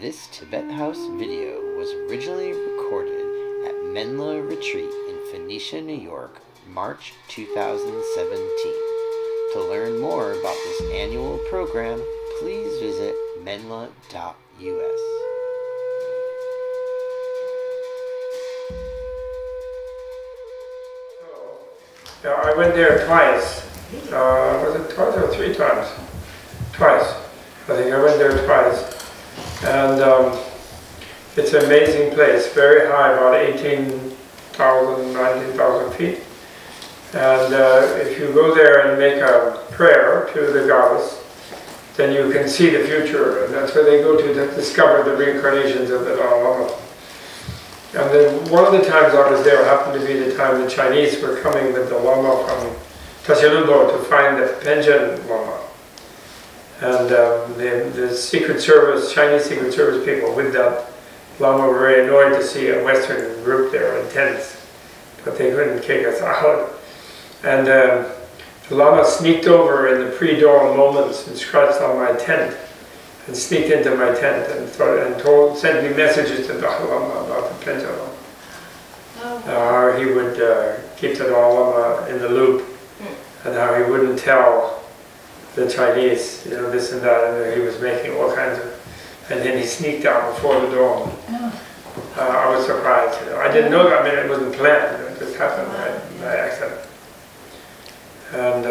This Tibet House video was originally recorded at Menla Retreat in Phoenicia, New York, March 2017. To learn more about this annual program, please visit Menla.us. I went there twice. Was it twice or three times? Twice. I think I went there twice. And it's an amazing place, very high, about 18,000, 19,000 feet. And if you go there and make a prayer to the goddess, then you can see the future. And that's where they go to discover the reincarnations of the Dalai Lama. And then one of the times I was there happened to be the time the Chinese were coming with the Lama from Tashilumbo to find the Panchen Lama. And the Secret Service, Chinese Secret Service people with that Lama were very annoyed to see a Western group there in tents, but they couldn't kick us out. And the Lama sneaked over in the pre-dawn moments and scratched on my tent, and sneaked into my tent and sent me messages to Dalai Lama about the Panchen Lama. Oh. How he would keep the Dalai Lama in the loop, and how he wouldn't tell the Chinese, you know, this and that, and he was making all kinds of... And then he sneaked out before the dawn. Oh. I was surprised. I didn't know that. I mean, it wasn't planned. It just happened by accident. And...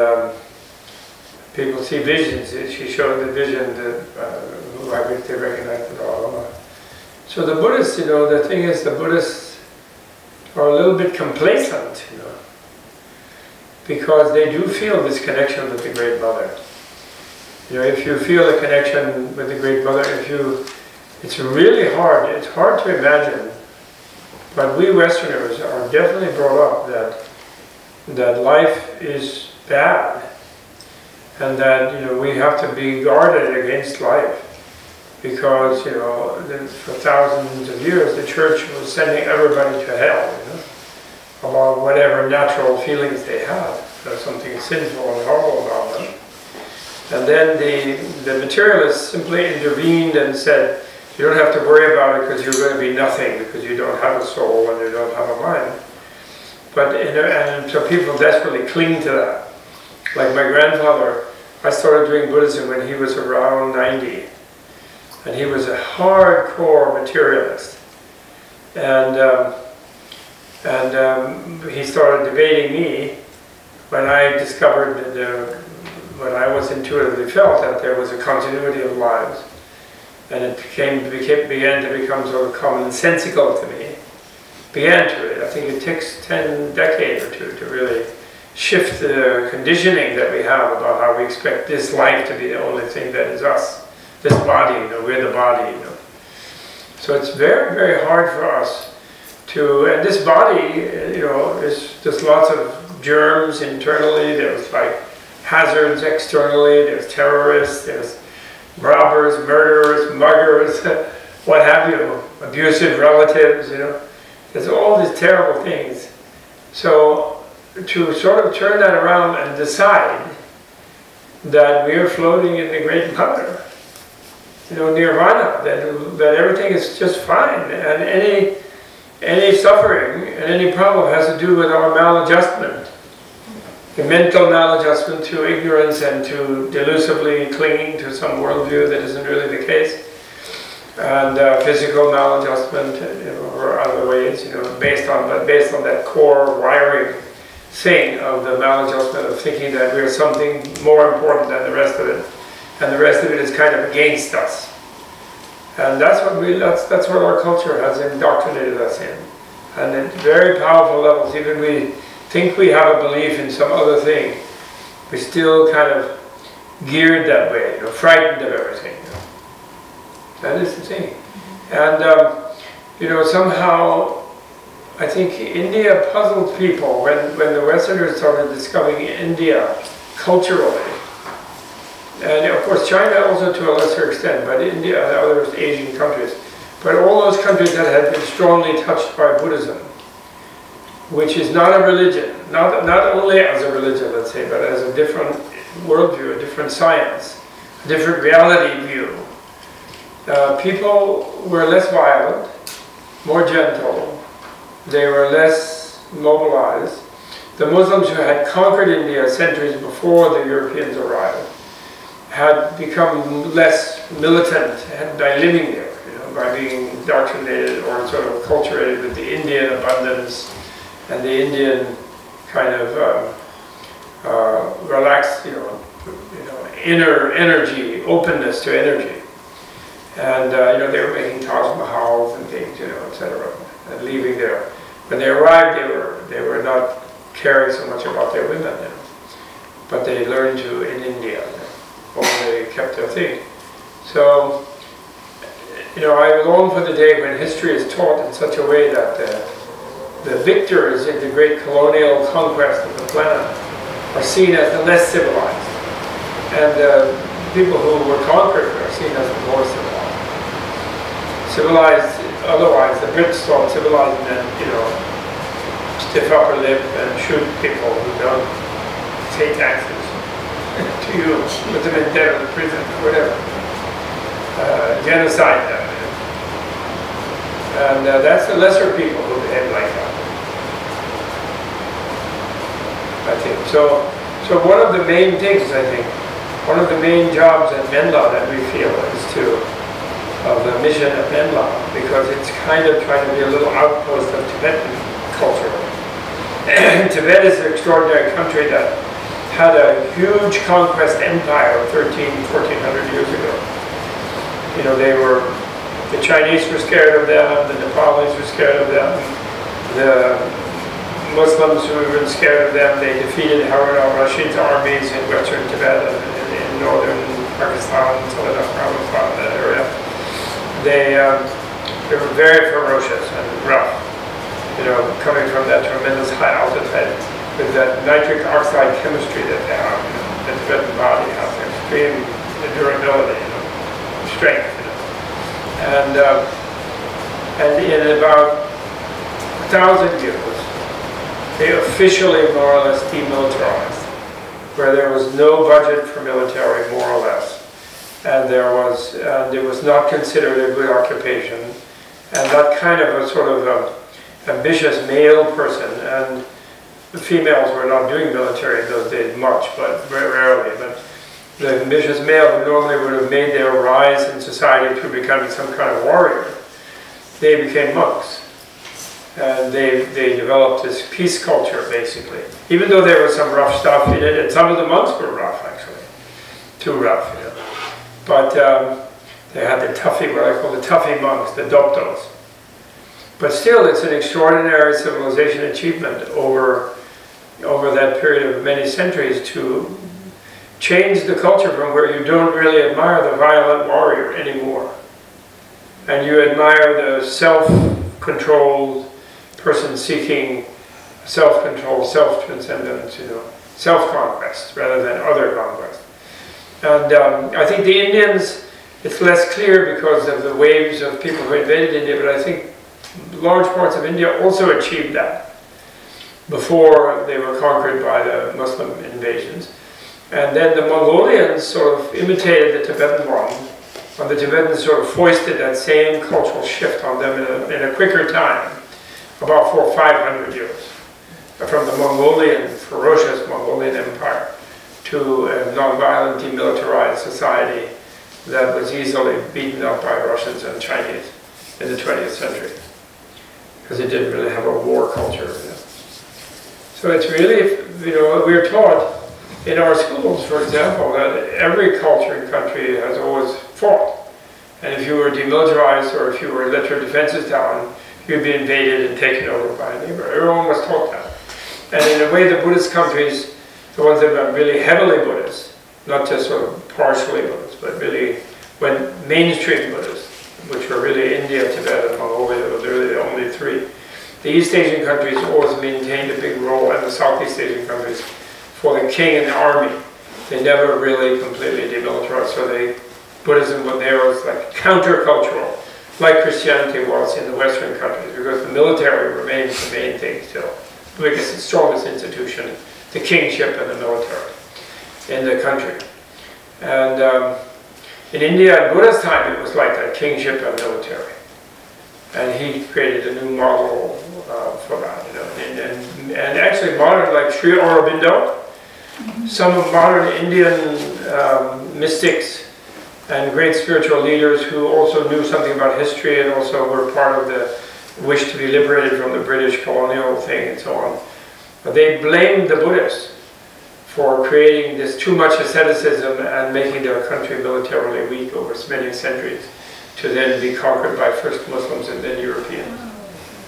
people see visions. She showed the vision that I think they recognize the Dalai Lama. So the Buddhists, you know, the thing is, the Buddhists are a little bit complacent, you know, because they do feel this connection with the Great Mother. You know, if you feel a connection with the Great Mother, it's really hard. It's hard to imagine, but we Westerners are definitely brought up that life is bad. And that, you know, we have to be guarded against life, because, you know, for thousands of years the church was sending everybody to hell, you know, along whatever natural feelings they had. There's something sinful and horrible about them. And then the materialists simply intervened and said, you don't have to worry about it because you're going to be nothing, because you don't have a soul and you don't have a mind. But, and so people desperately cling to that. Like my grandfather, I started doing Buddhism when he was around 90, and he was a hardcore materialist. And he started debating me when I discovered that when I was intuitively felt that there was a continuity of lives, and it began to become sort of commonsensical to me. I think it takes 10 decades or two to really shift the conditioning that we have about how we expect this life to be the only thing that is us. This body, you know, we're the body, you know. So it's very, very hard for us to, and this body, you know, there's lots of germs internally, there's like hazards externally, there's terrorists, there's robbers, murderers, muggers, what have you, abusive relatives, you know. There's all these terrible things. So, to sort of turn that around and decide that we are floating in the Great Mother, you know, Nirvana, that everything is just fine, and any suffering and any problem has to do with our maladjustment, the mental maladjustment to ignorance and to delusively clinging to some worldview that isn't really the case, and physical maladjustment, you know, or other ways, you know, based on that core wiring thing of the maladjustment of thinking that we're something more important than the rest of it, and the rest of it is kind of against us. And that's what our culture has indoctrinated us in. And at very powerful levels, even we think we have a belief in some other thing, we're still kind of geared that way, you know, frightened of everything. You know. That is the thing. And, you know, somehow, I think India puzzled people when the Westerners started discovering India culturally. And of course China also to a lesser extent, but India and other Asian countries. But all those countries that had been strongly touched by Buddhism, which is not a religion, not only as a religion, let's say, but as a different worldview, a different science, a different reality view. people were less violent, more gentle, they were less mobilized. The Muslims who had conquered India centuries before the Europeans arrived had become less militant and by living there, you know, by being indoctrinated or sort of acculturated with the Indian abundance and the Indian kind of relaxed, inner energy, openness to energy. And they were making Taj Mahals and things, etc. And leaving there. When they arrived, they were not caring so much about their women, but they learned to in India, while they kept their thing. So, I long for the day when history is taught in such a way that the victors in the great colonial conquest of the planet are seen as the less civilized, and the people who were conquered are seen as the more civilized. Civilized, otherwise, the Brits thought civilized meant, stiff upper lip and shoot people who don't pay taxes to you, put them in debt in prison, whatever. Genocide them. And that's the lesser people who behave like that, I think. So one of the main things, I think, one of the main jobs at Menla that we feel is the mission of Menla, because it's kind of trying to be a little outpost of Tibetan culture. Tibet is an extraordinary country that had a huge conquest empire 1,400 years ago. The Chinese were scared of them, the Nepalese were scared of them, the Muslims who were scared of them. They defeated Harun al-Rashid's armies in western Tibet and in northern Pakistan and so on, that area. They were very ferocious and rough, coming from that tremendous high altitude with that nitric oxide chemistry that they have, the Tibetan body has, extreme durability, strength, And in about 1,000 years, they officially more or less demilitarized, where there was no budget for military, more or less. And it was not considered a good occupation. And that kind of a sort of ambitious male person, and the females were not doing military in those days much, but very rarely. But the ambitious male who normally would have made their rise in society through becoming some kind of warrior, they became monks. And they developed this peace culture, basically. Even though there was some rough stuff in it, and some of the monks were rough, actually. Too rough, But they had the Tuffy, what I call the Tuffy monks, the Doptos. But still, it's an extraordinary civilization achievement over that period of many centuries to change the culture from where you don't really admire the violent warrior anymore. And you admire the self-controlled person seeking self-control, self-transcendence, self-conquest rather than other conquest. And I think the Indians, it's less clear because of the waves of people who invaded India, but I think large parts of India also achieved that before they were conquered by the Muslim invasions. And then the Mongolians sort of imitated the Tibetan one, and the Tibetans sort of foisted that same cultural shift on them in a quicker time, about 400 or 500 years, from the Mongolian, ferocious Mongolian Empire to a non-violent, demilitarized society that was easily beaten up by Russians and Chinese in the 20th century, because it didn't really have a war culture. So it's really, we're taught in our schools, for example, that every culture and country has always fought. And if you were demilitarized or if you were let your defenses down, you'd be invaded and taken over by a neighbor. Everyone was taught that. And in a way, the Buddhist countries, the ones that were really heavily Buddhist, not just sort of partially Buddhist, but really when mainstream Buddhist, which were really India, Tibet, and Mongolia, were really the only three. The East Asian countries always maintained a big role, and the Southeast Asian countries, for the king and the army. They never really completely demilitarized, so Buddhism there was like countercultural, like Christianity was in the Western countries, because the military remains the main thing still, the biggest and strongest institution, the kingship and the military in the country. And In India, at Buddha's time, it was like a kingship and military. And he created a new model for that. You know? And actually, modern, like Sri Aurobindo, some of modern Indian mystics and great spiritual leaders who also knew something about history and also were part of the wish to be liberated from the British colonial thing and so on. But they blamed the Buddhists for creating this too much asceticism and making their country militarily weak over many centuries to then be conquered by first Muslims and then Europeans.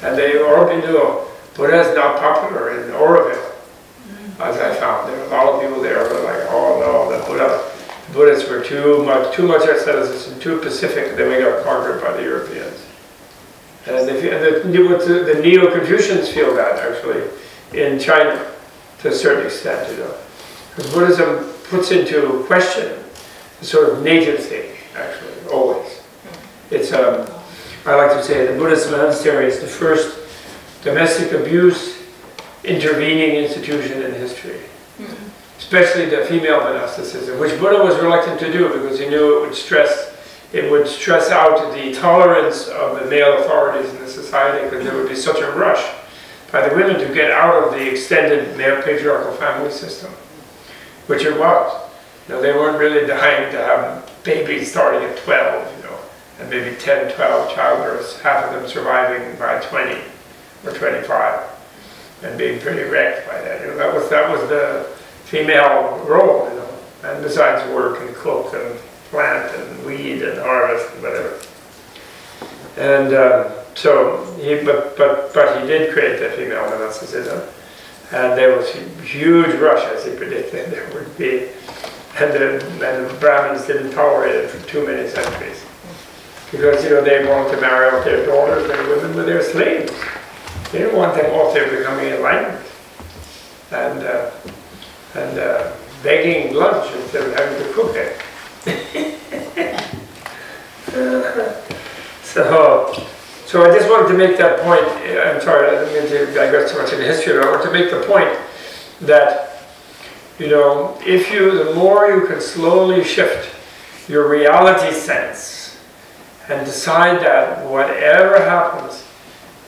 And they, Aurobindo, Buddha is not popular in Auroville, as I found. There were a lot of people there who were like, oh no, the Buddha. Buddhists were too much asceticism, too pacific, then we got conquered by the Europeans. And the Neo-Confucians feel that, actually, in China, to a certain extent, you know. Because Buddhism puts into question the sort of native thing, actually, always. It's, I like to say, the Buddhist monastery is the first domestic abuse intervening institution in history. Especially the female monasticism, which Buddha was reluctant to do because he knew it would stress out the tolerance of the male authorities in the society, because there would be such a rush by the women to get out of the extended male patriarchal family system, which it was. You know, they weren't really dying to have babies starting at 12, you know, and maybe 10, 12 childbirths, half of them surviving by 20 or 25 and being pretty wrecked by that. You know, that was the female role, you know, and besides work and cook and plant and weed and harvest and whatever. And so he did create the female monasticism, and there was a huge rush, as he predicted there would be, and the Brahmins didn't tolerate it for too many centuries, because, you know, they wanted to marry off their daughters, their women were their slaves. They didn't want them off their becoming enlightened. And begging lunch instead of having to cook it. So I just wanted to make that point. I'm sorry, I didn't mean to digress too much into history, but I want to make the point that, you know, the more you can slowly shift your reality sense and decide that whatever happens,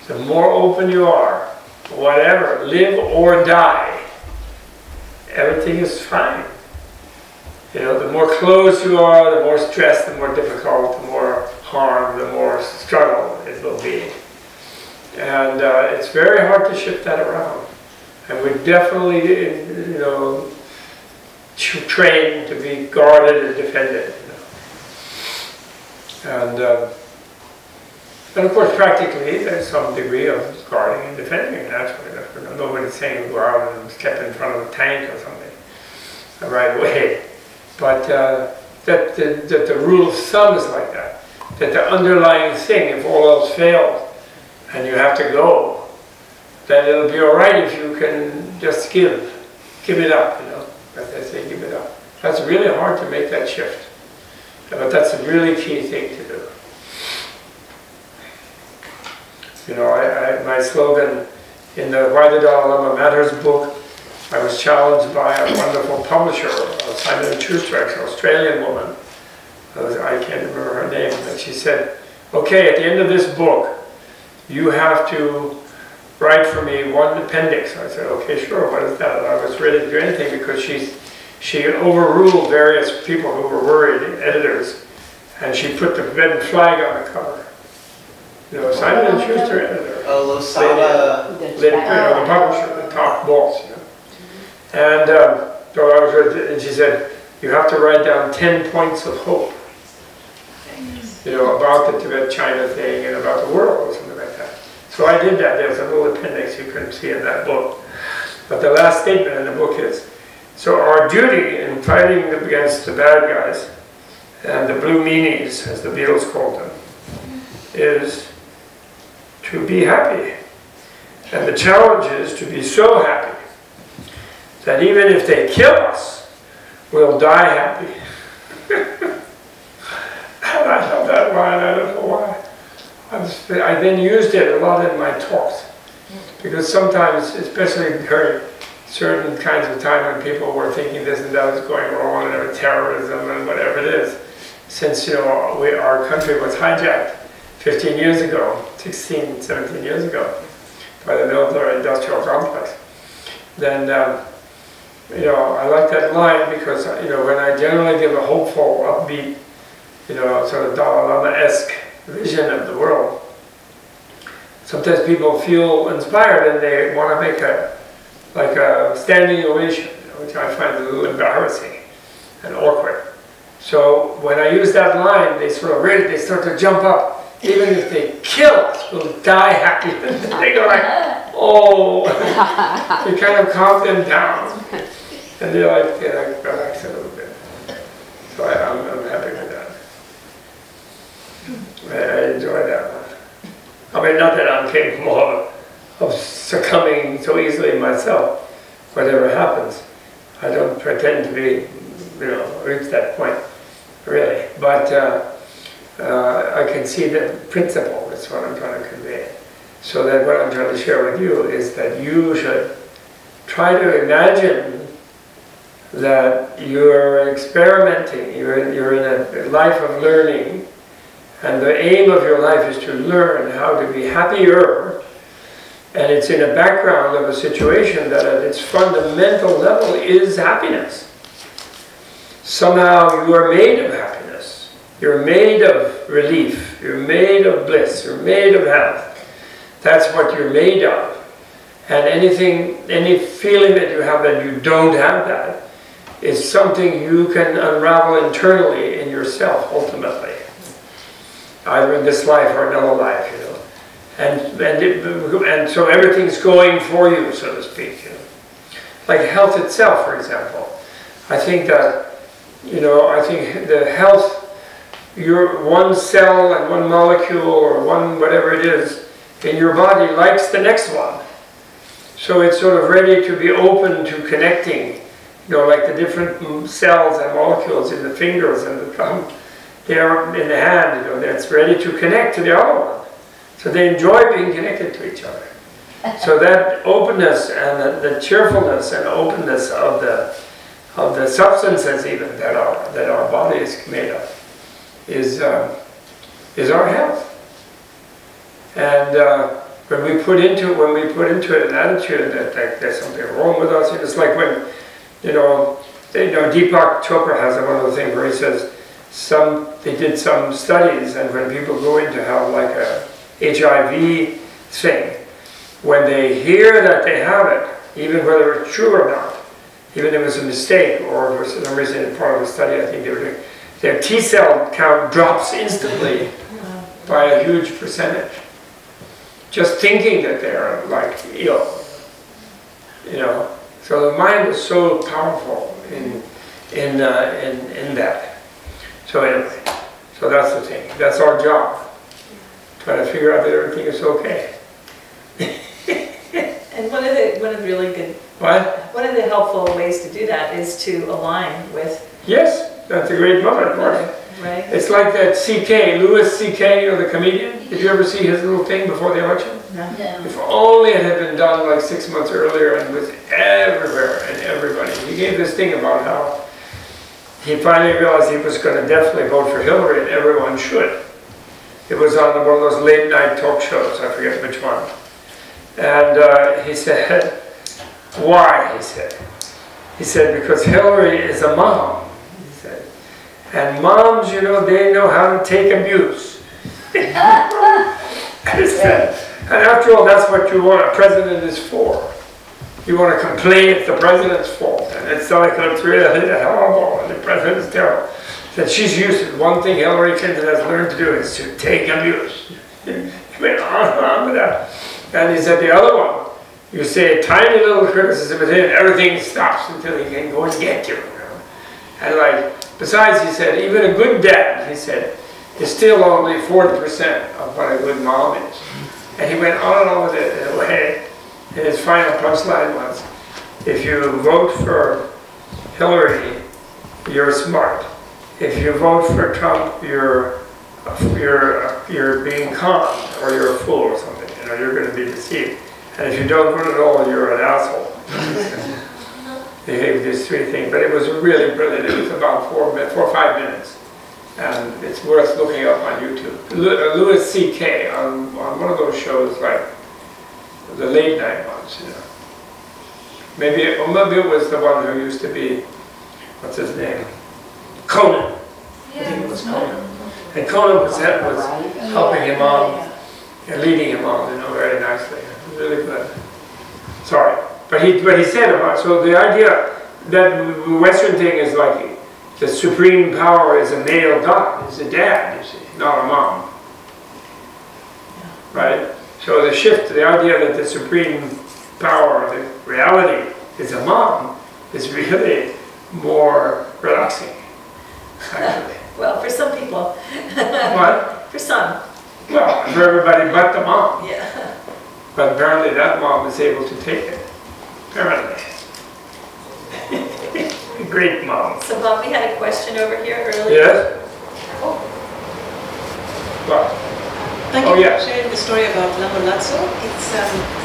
the more open you are, whatever, live or die, everything is fine. You know, the more closed you are, the more stressed, the more difficult, the more harm, the more struggle it will be. And it's very hard to shift that around. And we definitely, you know, trained to be guarded and defended. You know. And of course, practically, there's some degree of guarding and defending, naturally. Nobody's saying go out and step in front of a tank or something right away. But that the rule of thumb is like that. That the underlying thing, if all else fails and you have to go, then it'll be all right if you can just give it up, you know. As they say, give it up. That's really hard to make that shift. But that's a really key thing to do. You know, my slogan in the Why the Dalai Lama Matters book, I was challenged by a wonderful publisher, Simon & Schuster, an Australian woman. I can't remember her name, but she said, okay, at the end of this book, you have to write for me one appendix. I said, okay, sure, what is that? And I was ready to do anything, because she overruled various people who were worried, editors, and she put the red flag on the cover. You know, Simon and Schuster editor, the publisher, the top boss, you know. And so I was, and she said, you have to write down 10 points of hope, you know, about the Tibet-China thing and about the world or something like that. So I did that. There's a little appendix you can see in that book. But the last statement in the book is, so our duty in fighting against the bad guys and the blue meanies, as the Beatles called them, is to be happy. And the challenge is to be so happy that even if they kill us, we'll die happy. And I love that line, I don't know why. I then used it a lot in my talks, because sometimes, especially during certain kinds of time when people were thinking this and that was going wrong, and terrorism and whatever it is, since, you know, our country was hijacked 15 years ago, 16, 17 years ago, by the military-industrial complex, then, you know, I like that line because, you know, when I generally give a hopeful, upbeat, you know, sort of Dalai Lama-esque vision of the world, sometimes people feel inspired and they want to make a, like a standing ovation, which I find a little embarrassing and awkward. So when I use that line, they sort of really, they start to jump up. Even if they kill, they'll die happy. They go like, oh, to kind of calm them down. And they're like, relax a little bit. So I'm happy with that. I enjoy that one. I mean, not that I'm capable of succumbing so easily myself, whatever happens. I don't pretend to be, you know, reach that point, really. But I can see the principle, that's what I'm trying to convey. So that what I'm trying to share with you is that you should try to imagine that you're experimenting, you're in a life of learning, and the aim of your life is to learn how to be happier, and it's in a background of a situation that at its fundamental level is happiness. Somehow you are made of happiness. You're made of relief, you're made of bliss, you're made of health. That's what you're made of. And anything, any feeling that you have that you don't have that, is something you can unravel internally in yourself, ultimately. Either in this life or another life, you know. And so everything's going for you, so to speak. You know. Like health itself, for example. I think that, you know, I think the health, your one cell and one molecule or one whatever it is in your body likes the next one. So it's sort of ready to be open to connecting, you know, like the different cells and molecules in the fingers and the thumb, they are in the hand, you know, that's ready to connect to the other one. So they enjoy being connected to each other. So that openness and the cheerfulness and openness of the substances even that our body is made of is our health, and when we put into it an attitude that, there's something wrong with us, it's like when you know Deepak Chopra has one of the things where he says they did some studies, and when people go into have like a HIV thing, when they hear that they have it, even whether it's true or not, even if it was a mistake or for some reason in part of the study I think they were doing. Their T-cell count drops instantly by a huge percentage. Just thinking that they're like ill, you know. So the mind is so powerful in that. So anyway, so that's the thing. That's our job. Trying to figure out that everything is okay. And one of the helpful ways to do that is to align with. Yes. That's a great moment, right? Right. It's like that C.K., Louis C.K., you know, the comedian. Did you ever see his little thing before the election? No. If only it had been done like 6 months earlier and was everywhere and everybody. He gave this thing about how he finally realized he was going to definitely vote for Hillary and everyone should. It was on one of those late night talk shows, I forget which one. And he said, why, he said. He said, because Hillary is a mom. And moms, you know, they know how to take abuse. And after all, that's what you want a president is for. You want to complain it's the president's fault. And it's like, it's really horrible, and the president's terrible. That she's used to one thing Hillary Clinton has learned to do is to take abuse. He went on with that. And he said the other one, you say a tiny little criticism of him, everything stops until he can go and get you. And like, besides, he said, even a good dad, he said, is still only 40% of what a good mom is. And he went on and on with it in a way. And his final punchline was, if you vote for Hillary, you're smart. If you vote for Trump, you're being conned, or you're a fool or something. You know, you're going to be deceived. And if you don't vote at all, you're an asshole. They gave these three things, but it was really brilliant. It was about four or 5 minutes. and it's worth looking up on YouTube. Louis C.K. on one of those shows, like the late night ones, you know. Maybe it was the one who used to be, what's his name? Conan. Yeah, I think it was Conan. And Conan was helping him on and leading him on, you know, very nicely. Really good. Sorry. But he said about it. So the idea that the Western thing is like the supreme power is a male god, is a dad, you see, not a mom. Right? So the shift to the idea that the supreme power, the reality, is a mom is really more relaxing, actually. Well, for some people. What? For some. Well, for everybody but the mom. Yeah. But apparently that mom is able to take it. Apparently. Great mom. So, Bob, we had a question over here earlier. Yes? Oh. What? Thank you for sharing the story about Lama Natso. It's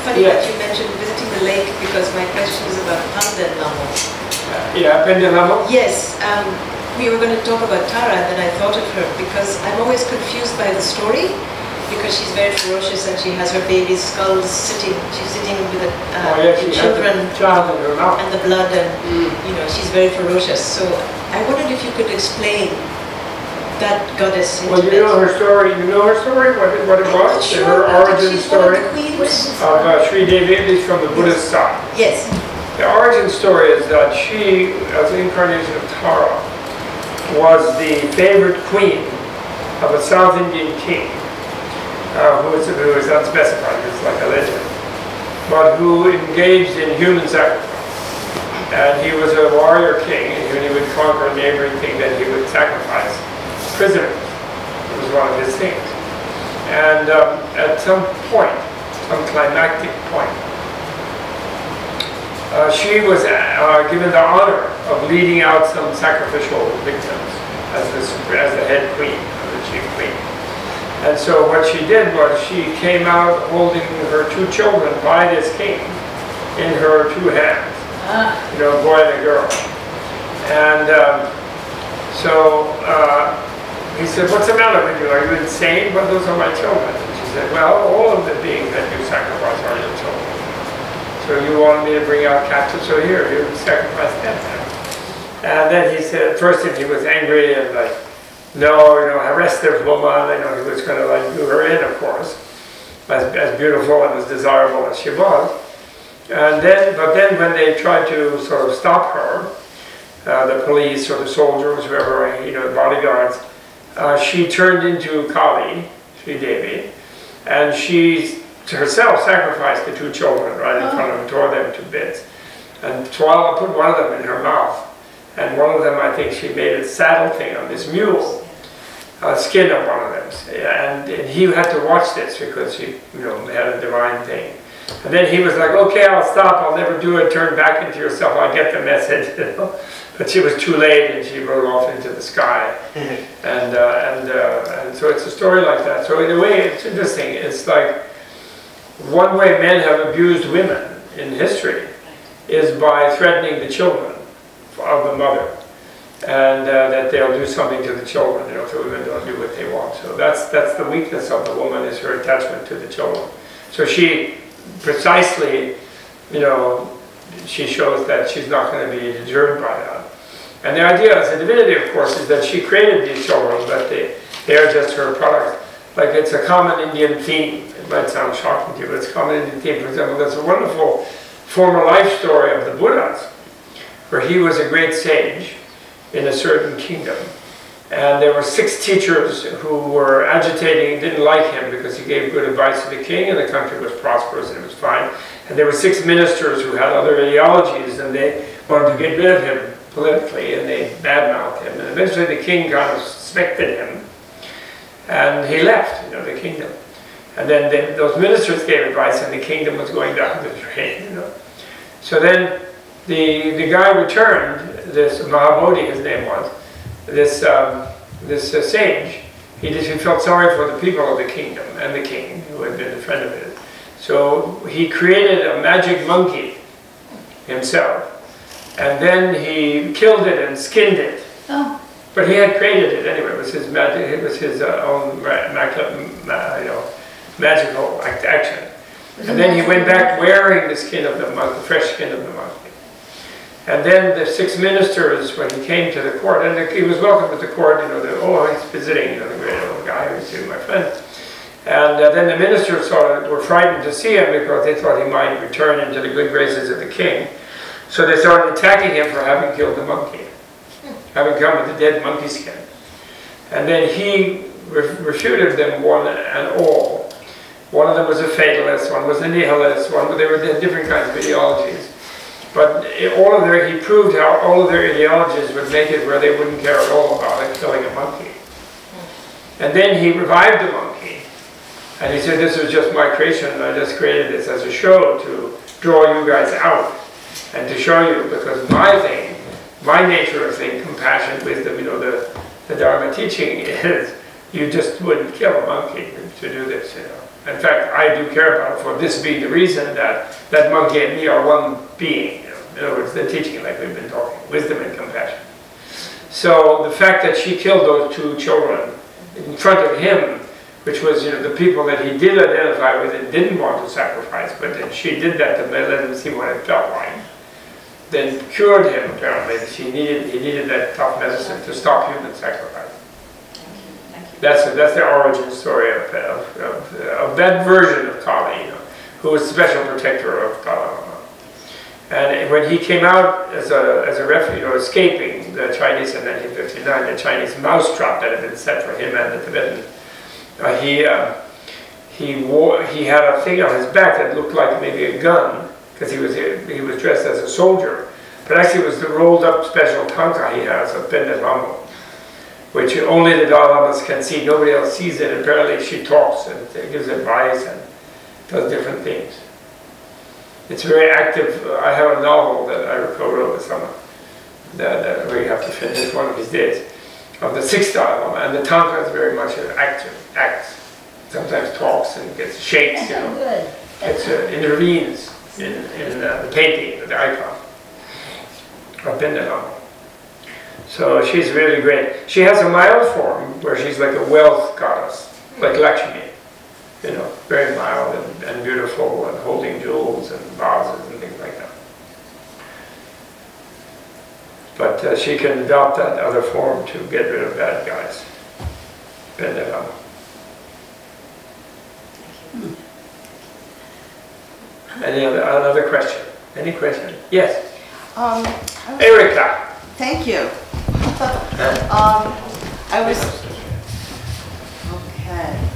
funny that you mentioned visiting the lake because my question is about Palden Lhamo. Palden Lhamo? Yes. We were going to talk about Tara and then I thought of her because I'm always confused by the story. Because she's very ferocious and she has her baby's skulls sitting. She's sitting with the children and the blood, and you know, she's very ferocious. So I wondered if you could explain that goddess. Well, you know her story. You know her story. What it was? Sure, her origin story of Sri Devi, at least from the Buddhist side. Yes. The origin story is that she, as an incarnation of Tara, was the favorite queen of a South Indian king. Who is unspecified, it's like a legend, but who engaged in human sacrifice. And he was a warrior king, and he would conquer a neighboring king, that he would sacrifice prisoners. It was one of his things. And at some point, some climactic point, she was given the honor of leading out some sacrificial victims as the head queen, as the chief queen. And so what she did was she came out holding her two children by this king in her two hands, you know, boy and a girl. And he said, "What's the matter with you? Are you insane? But those are my children." And she said, "Well, all of the beings that you sacrifice are your children. So you wanted me to bring out captives, so here, you sacrifice them." And then he said, at first he was angry and like, "No, you know, arrest this woman." You know, he was going to like do her in, of course, as beautiful and as desirable as she was. And then, but then when they tried to sort of stop her, the police or the soldiers, whoever, you know, bodyguards, she turned into Kali, Sri Devi, and she herself sacrificed the two children right in front of them, tore them to bits, and put one of them in her mouth. And one of them, I think, she made a saddle thing on this mule. Skin of one of them, and he had to watch this because he, you know, had a divine thing. And then he was like, "Okay, I'll stop. I'll never do it. Turn back into yourself. I get the message." You know? But she was too late, and she rode off into the sky. And so it's a story like that. So in a way, it's interesting. It's like one way men have abused women in history is by threatening the children of the mother. And that they'll do something to the children, you know, if the women don't do what they want. So that's the weakness of the woman, is her attachment to the children. So she precisely, you know, she shows that she's not going to be deterred by that. And the idea as a divinity, of course, is that she created these children, but they are just her product. Like, it's a common Indian theme. It might sound shocking to you, but it's a common Indian theme. For example, there's a wonderful former life story of the Buddhas, where he was a great sage in a certain kingdom, and there were 6 teachers who were agitating, didn't like him because he gave good advice to the king and the country was prosperous and it was fine. And there were 6 ministers who had other ideologies and they wanted to get rid of him politically, and they badmouthed him, and eventually the king kind of suspected him and he left, you know, the kingdom. And then those ministers gave advice and the kingdom was going down the drain, you know. So then the guy returned, this Mahabodhi, his name was, this sage. He felt sorry for the people of the kingdom and the king, who had been a friend of his. So he created a magic monkey himself, and then he killed it and skinned it But he had created it anyway. It was his magic. It was his own magical action. And then he went back wearing the skin of the monkey, the fresh skin of the monkey. And then the six ministers, when he came to the court, and he was welcomed at the court. You know, he's visiting. You know, the great old guy who's here, my friend. And then the ministers were frightened to see him because they thought he might return into the good graces of the king. So they started attacking him for having killed the monkey, having come with the dead monkey skin. And then he refuted them one and all. One of them was a fatalist, one was a nihilist, they were different kinds of ideologies. But he proved how all of their ideologies would make it where they wouldn't care at all about it, killing a monkey. And then he revived the monkey. And he said, this was just my creation, and I just created this as a show to draw you guys out and to show you, because my nature of thing, compassion, wisdom, you know, the Dharma teaching is you just wouldn't kill a monkey to do this, you know. In fact, I do care about it, for this being the reason that that monkey and me are one being, you know. In other words, the teaching, like we've been talking, wisdom and compassion. So the fact that she killed those two children in front of him, which was, you know, the people that he did identify with and didn't want to sacrifice, but then she did that to let him see what it felt like. Then cured him, apparently. He needed that tough medicine to stop human sacrifice. Thank you. That's the origin story of that version of Kali, you know, who was special protector of Dalai Lama. And when he came out as a refugee, or escaping the Chinese in 1959, the Chinese mousetrap that had been set for him and the Tibetan, he had a thing on his back that looked like maybe a gun, because he was dressed as a soldier, but actually it was the rolled up special tanka he has of Palden Lhamo, which only the Dalai Lamas can see. Nobody else sees it. Apparently she talks and gives advice and does different things. It's very active. I have a novel that I co-wrote with someone that we have to finish one of these days, of the sixth Dalai Lama, and the tanka is very much an active, acts, sometimes talks and gets shakes, you know, intervenes. In the painting, the icon of Palden Lhamo. So she's really great. She has a mild form where she's like a wealth goddess, like Lakshmi, you know, very mild and beautiful and holding jewels and vases and things like that. But she can adopt that other form to get rid of bad guys. Palden Lhamo. Another question? Any question? Yes. Erica. Thank you. I was okay.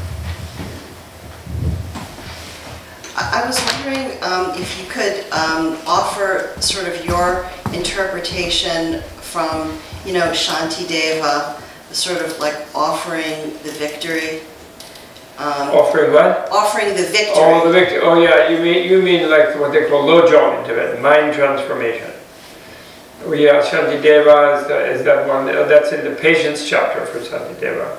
I was wondering if you could offer sort of your interpretation from, you know, Shantideva, sort of like offering the victory. Offering what? Offering the victory. Oh, the victory. Oh, yeah. You mean like what they call Lojong in Tibet, mind transformation. We have Shantideva is that one. That's in the patience chapter for Shantideva.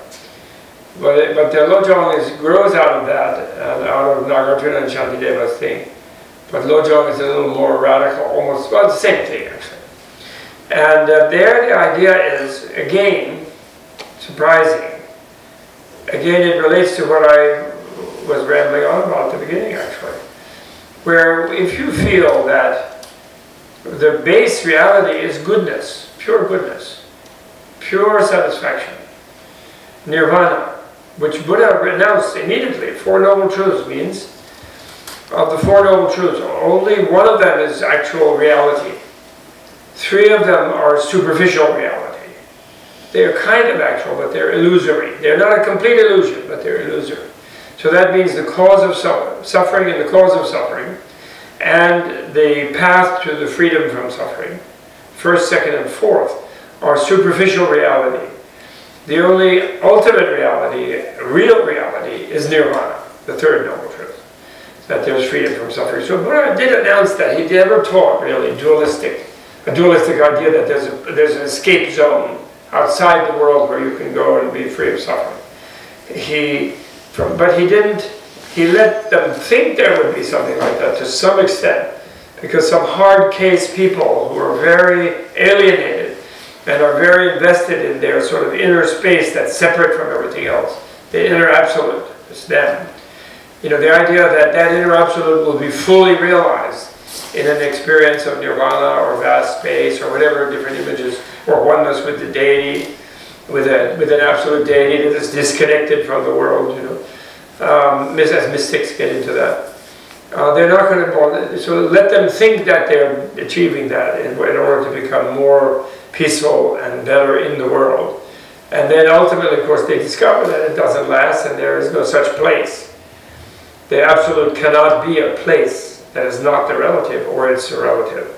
But the Lojong grows out of that, and out of Nagarjuna and Shantideva's thing. But Lojong is a little more radical, almost, well, the same thing actually. And there, the idea is again surprising. Again, it relates to what I was rambling on about at the beginning, actually, where if you feel that the base reality is goodness, pure satisfaction, Nirvana, which Buddha renounced immediately. Four Noble Truths means, of the Four Noble Truths, only one of them is actual reality. Three of them are superficial reality. They're kind of actual, but they're illusory. They're not a complete illusion, but they're illusory. So that means the cause of suffering and the cause of suffering, and the path to the freedom from suffering, first, second, and fourth, are superficial reality. The only ultimate reality, real reality, is Nirvana, the third noble truth, that there's freedom from suffering. So Buddha did announce that. He never taught, really, a dualistic idea that there's an escape zone outside the world where you can go and be free of suffering. He let them think there would be something like that to some extent, because some hard-case people who were very alienated and are very invested in their sort of inner space that's separate from everything else. The inner absolute, it's them. You know, the idea that that inner absolute will be fully realized in an experience of nirvana or vast space or whatever different images, or oneness with the deity, with an absolute deity that is disconnected from the world, you know. As mystics get into that. They're not going to, so let them think that they're achieving that in order to become more peaceful and better in the world. And then ultimately, of course, they discover that it doesn't last and there is no such place. The absolute cannot be a place that is not the relative or it's a relative.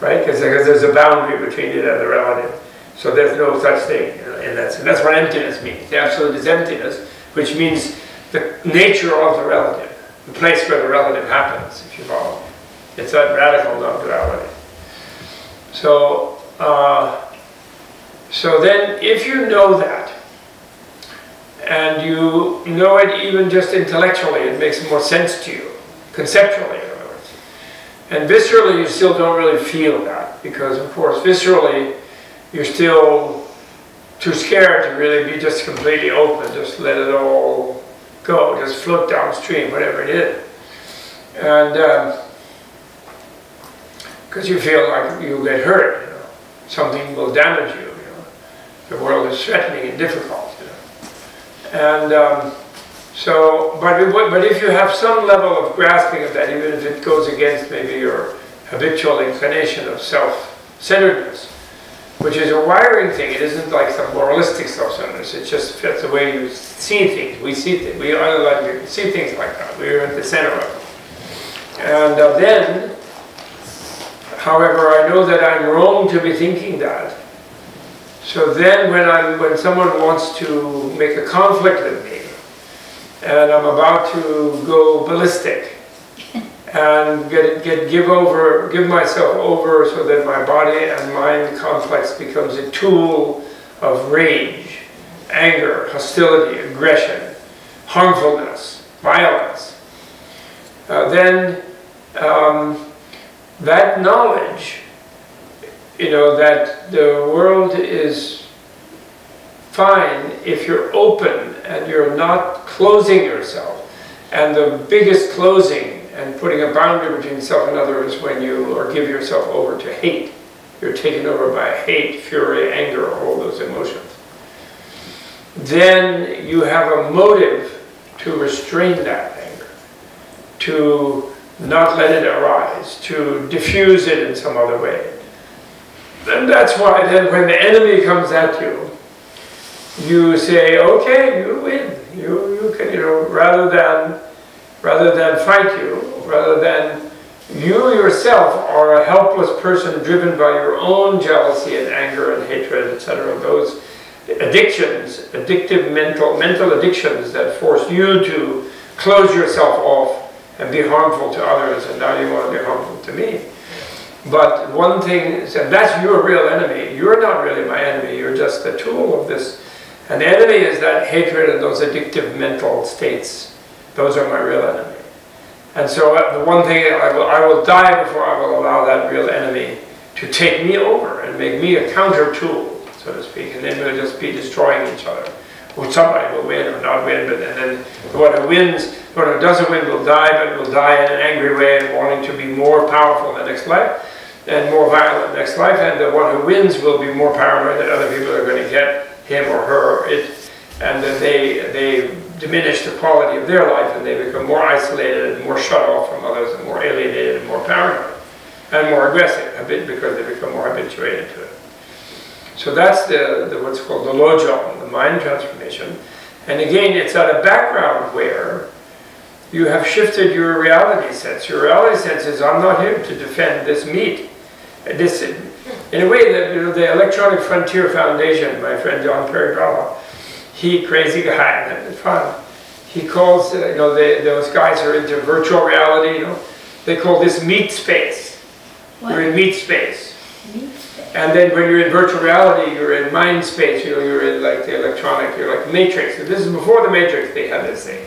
Right? Because there's a boundary between it and the relative. So there's no such thing in that sense. That's what emptiness means. The absolute is emptiness, which means the nature of the relative, the place where the relative happens, if you follow. It's that radical non-duality. So, so then, if you know that, and you know it even just intellectually, it makes more sense to you, conceptually, in other words. And viscerally, you still don't really feel that, because, of course, viscerally, you're still too scared to really be just completely open, just let it all go, just float downstream, whatever it is. And because you feel like you'll get hurt, you know, something will damage you, you know, the world is threatening and difficult, you know. But if you have some level of grasping of that, even if it goes against maybe your habitual inclination of self-centeredness, which is a wiring thing, it isn't like some moralistic self-centeredness, it's just that's the way you see things. We see things, we analyze, we see things like that, we're at the center of it. And then, however, I know that I'm wrong to be thinking that. So then when someone wants to make a conflict with me, and I'm about to go ballistic, and give myself over so that my body and mind complex becomes a tool of rage, anger, hostility, aggression, harmfulness, violence. That knowledge, you know, that the world is fine if you're open and you're not closing yourself. And the biggest closing and putting a boundary between self and other is when you give yourself over to hate. You're taken over by hate, fury, anger, all those emotions. Then you have a motive to restrain that anger, to not let it arise, to diffuse it in some other way. And that's why then when the enemy comes at you, you say, okay, you win. You can, you know, rather than fight you, rather than you yourself are a helpless person driven by your own jealousy and anger and hatred, etc. Those addictions, addictive mental addictions that force you to close yourself off and be harmful to others, and now you want to be harmful to me. But one thing is, and that's your real enemy. You're not really my enemy, you're just the tool of this. And the enemy is that hatred and those addictive mental states. Those are my real enemy. And so the one thing, I will die before I will allow that real enemy to take me over and make me a counter tool, so to speak, and then we'll just be destroying each other. Well, somebody will win or not win, but then the one who wins, the one who doesn't win will die, but will die in an angry way and wanting to be more powerful in the next life and more violent in the next life, and the one who wins will be more paranoid that other people are going to get him or her or it, and that they diminish the quality of their life and they become more isolated and more shut off from others and more alienated and more paranoid and more aggressive a bit because they become more habituated to it. So that's the what's called the Lojong, the mind transformation. And again, it's at a background where you have shifted your reality sense. Your reality sense is, I'm not here to defend this meat. This, in a way, that, you know, the Electronic Frontier Foundation, my friend John Perry-Brahma, crazy guy, and it's fun. He calls, you know, those guys who are into virtual reality, you know, they call this meat space. What? You're in meat space. Meat space. And then when you're in virtual reality, you're in mind space, you know, you're in like the electronic, you're like Matrix. This is before the Matrix, they had this thing.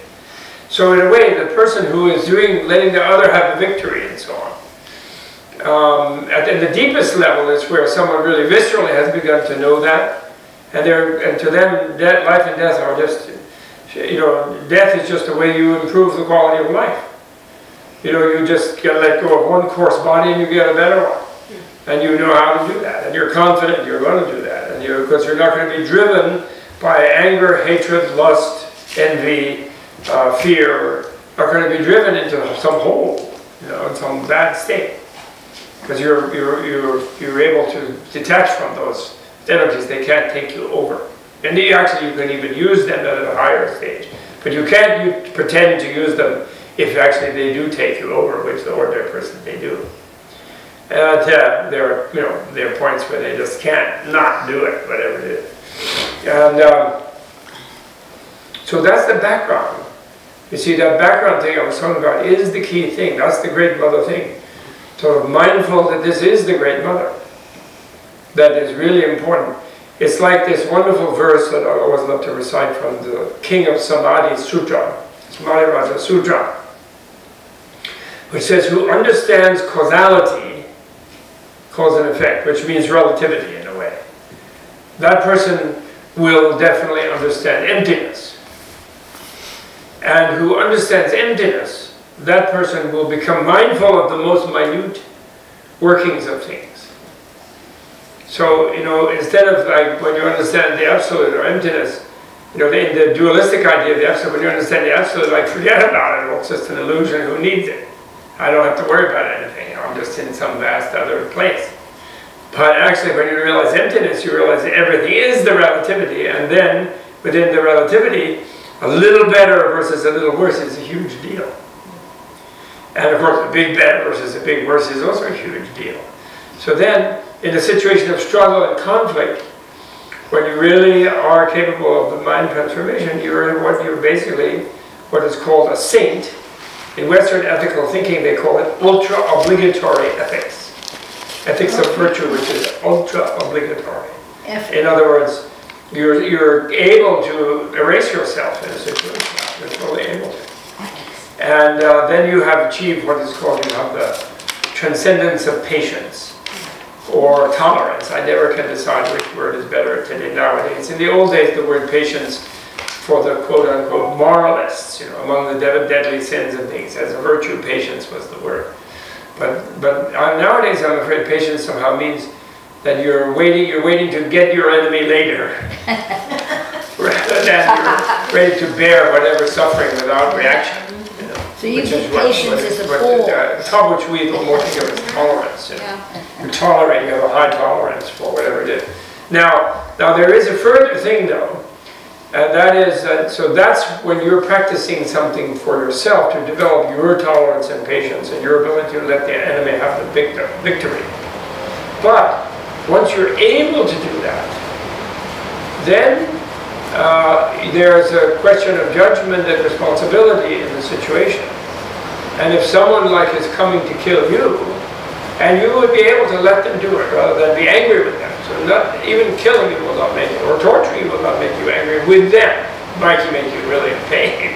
So in a way, the person who is letting the other have the victory and so on, At the deepest level is where someone really viscerally has begun to know that, and to them, life and death are just, you know, death is just a way you improve the quality of life. You know, you just gotta let go of one coarse body and you get a better one. And you know how to do that, and you're confident you're going to do that, and because you're not going to be driven by anger, hatred, lust, envy, fear. Not going to be driven into some hole, you know, in some bad state, because you're able to detach from those energies. They can't take you over, and you can even use them at a higher stage. But you can't pretend to use them if actually they do take you over, which the ordinary person they do. And there are, you know, there are points where they just can't not do it, whatever it is. And so that's the background. You see, that background thing I was talking about is the key thing. That's the Great Mother thing. So mindful that this is the Great Mother. That is really important. It's like this wonderful verse that I always love to recite from the King of Samadhi Sutra, Samadhi Raja Sutra, which says, who understands causality, cause and effect, which means relativity in a way, that person will definitely understand emptiness. And who understands emptiness, that person will become mindful of the most minute workings of things. So, you know, instead of like when you understand the absolute or emptiness, you know, the dualistic idea of the absolute, when you understand the absolute, like forget about it, well, it's just an illusion, who needs it? I don't have to worry about anything, I'm just in some vast other place. But actually when you realize emptiness, you realize that everything is the relativity, and then within the relativity, a little better versus a little worse is a huge deal. And of course a big better versus a big worse is also a huge deal. So then, in a situation of struggle and conflict, when you really are capable of the mind transformation, you're basically what is called a saint. In Western ethical thinking, they call it ultra-obligatory ethics. Ethics of virtue, which is ultra-obligatory. In other words, you're able to erase yourself in a situation. You're totally able to. And then you have achieved what is called, you have the transcendence of patience or tolerance. I never can decide which word is better today nowadays. In the old days, the word patience for the quote-unquote moralists, you know, among the deadly sins and things, as a virtue, patience was the word. But nowadays, I'm afraid patience somehow means that you're waiting to get your enemy later, rather than you're ready to bear whatever suffering without reaction. You know, so you think patience is a whole. Which we more think of as tolerance. You know. Yeah. You tolerate, you have a high tolerance for whatever it is. Now there is a further thing though. And that is, so that's when you're practicing something for yourself to develop your tolerance and patience and your ability to let the enemy have the victory. But once you're able to do that, then there's a question of judgment and responsibility in the situation. And if someone like is coming to kill you, and you would be able to let them do it rather than be angry with them. So not, even killing you will not make you, or torturing you will not make you angry with them. It might make you really in pain,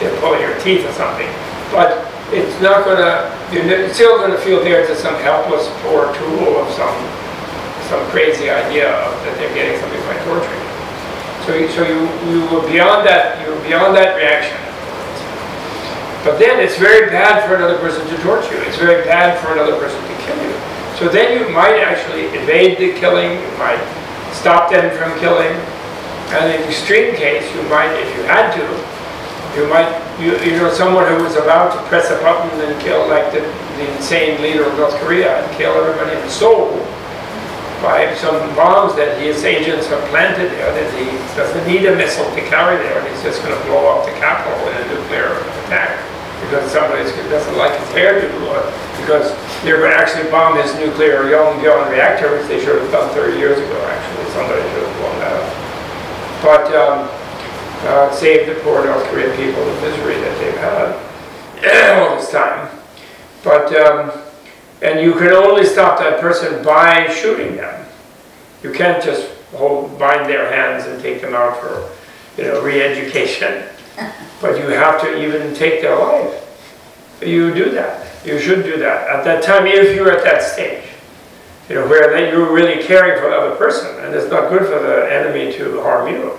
they're pulling your teeth or something. But it's not going to, you're still going to feel there's some helpless poor tool of some crazy idea of that they're getting something by torturing you. So you were beyond that, you were beyond that reaction. But then it's very bad for another person to torture you. It's very bad for another person to kill you. So then you might actually evade the killing, you might stop them from killing, and in the extreme case, you might, if you had to, you know, someone who was about to press a button and kill, like the insane leader of North Korea, and kill everybody in Seoul by some bombs that his agents have planted there, that he doesn't need a missile to carry there, and he's just going to blow up the capital in a nuclear attack. Because somebody doesn't like his hairdo, because they're going to actually bomb his nuclear Yongbyon reactor, which they should have done 30 years ago, actually. Somebody should have blown that up. But save the poor North Korean people the misery that they've had all this time. But, and you can only stop that person by shooting them. You can't just bind their hands and take them out for, you know, re-education. But you have to even take their life. you do that. You should do that at that time if you're at that stage, you know, where then you're really caring for another person, and it's not good for the enemy to harm you.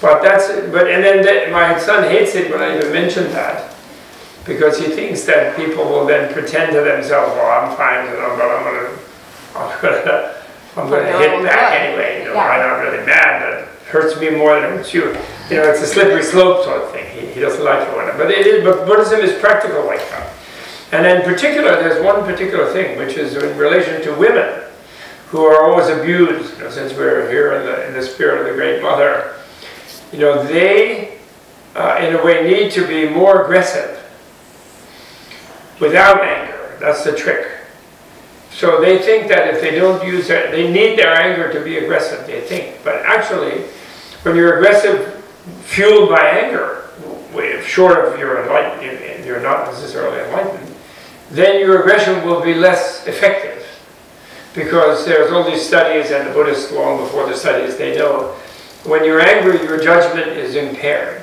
But that's it. But and then my son hates it when I even mention that, because he thinks that people will then pretend to themselves, "Oh, I'm fine, you know, but I'm gonna hit back anyway. You know, yeah. I'm not really mad. That hurts me more than it hurts you. You know, it's a slippery slope sort of thing. He doesn't like it, whatever. But it is. But Buddhism is practical like that. And in particular, there's one particular thing, which is in relation to women, who are always abused. You know, since we're here in the spirit of the Great Mother, you know, they, in a way, need to be more aggressive without anger. That's the trick. So they think that if they don't use their, they need their anger to be aggressive, they think. But actually, when you're aggressive, fueled by anger, short of your enlightenment, you're not necessarily enlightened, then your aggression will be less effective. Because there's all these studies, and the Buddhists long before the studies, they know, when you're angry, your judgment is impaired.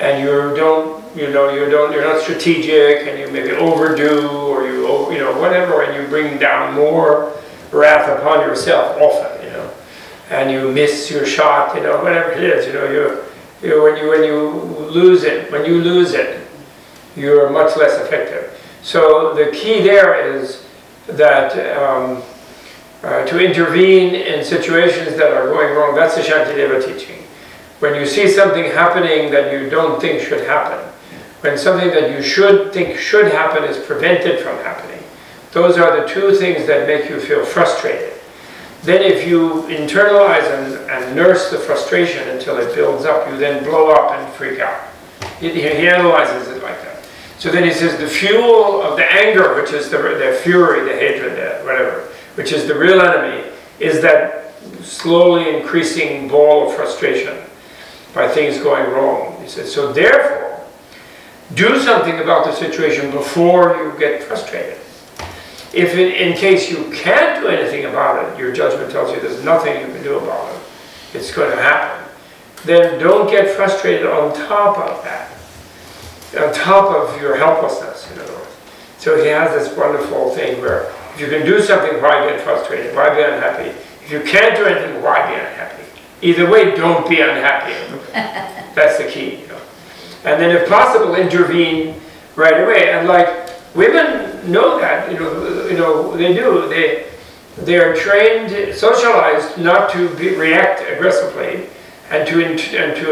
And you don't, you know, you're not strategic, and you maybe overdo, or you know, whatever, and you bring down more wrath upon yourself often, you know. And you miss your shot, you know, whatever it is, you know, when you lose it, you're much less effective. So the key there is that to intervene in situations that are going wrong. That's the Shantideva teaching. When you see something happening that you don't think should happen, when something that you should think should happen is prevented from happening, those are the two things that make you feel frustrated. Then if you internalize and nurse the frustration until it builds up, you then blow up and freak out. He analyzes it like that. So then he says the fuel of the anger, which is the fury, the hatred, the whatever, which is the real enemy, is that slowly increasing ball of frustration by things going wrong. He says, so therefore, do something about the situation before you get frustrated. If in case you can't do anything about it, your judgment tells you there's nothing you can do about it, it's going to happen, then don't get frustrated on top of that. On top of your helplessness, in other words. So he has this wonderful thing where if you can do something, why get frustrated? Why be unhappy? If you can't do anything, why be unhappy? Either way, don't be unhappy. That's the key, you know. And then if possible, intervene right away. And like women know that, you know, they do. They are trained, socialized not to react aggressively, and to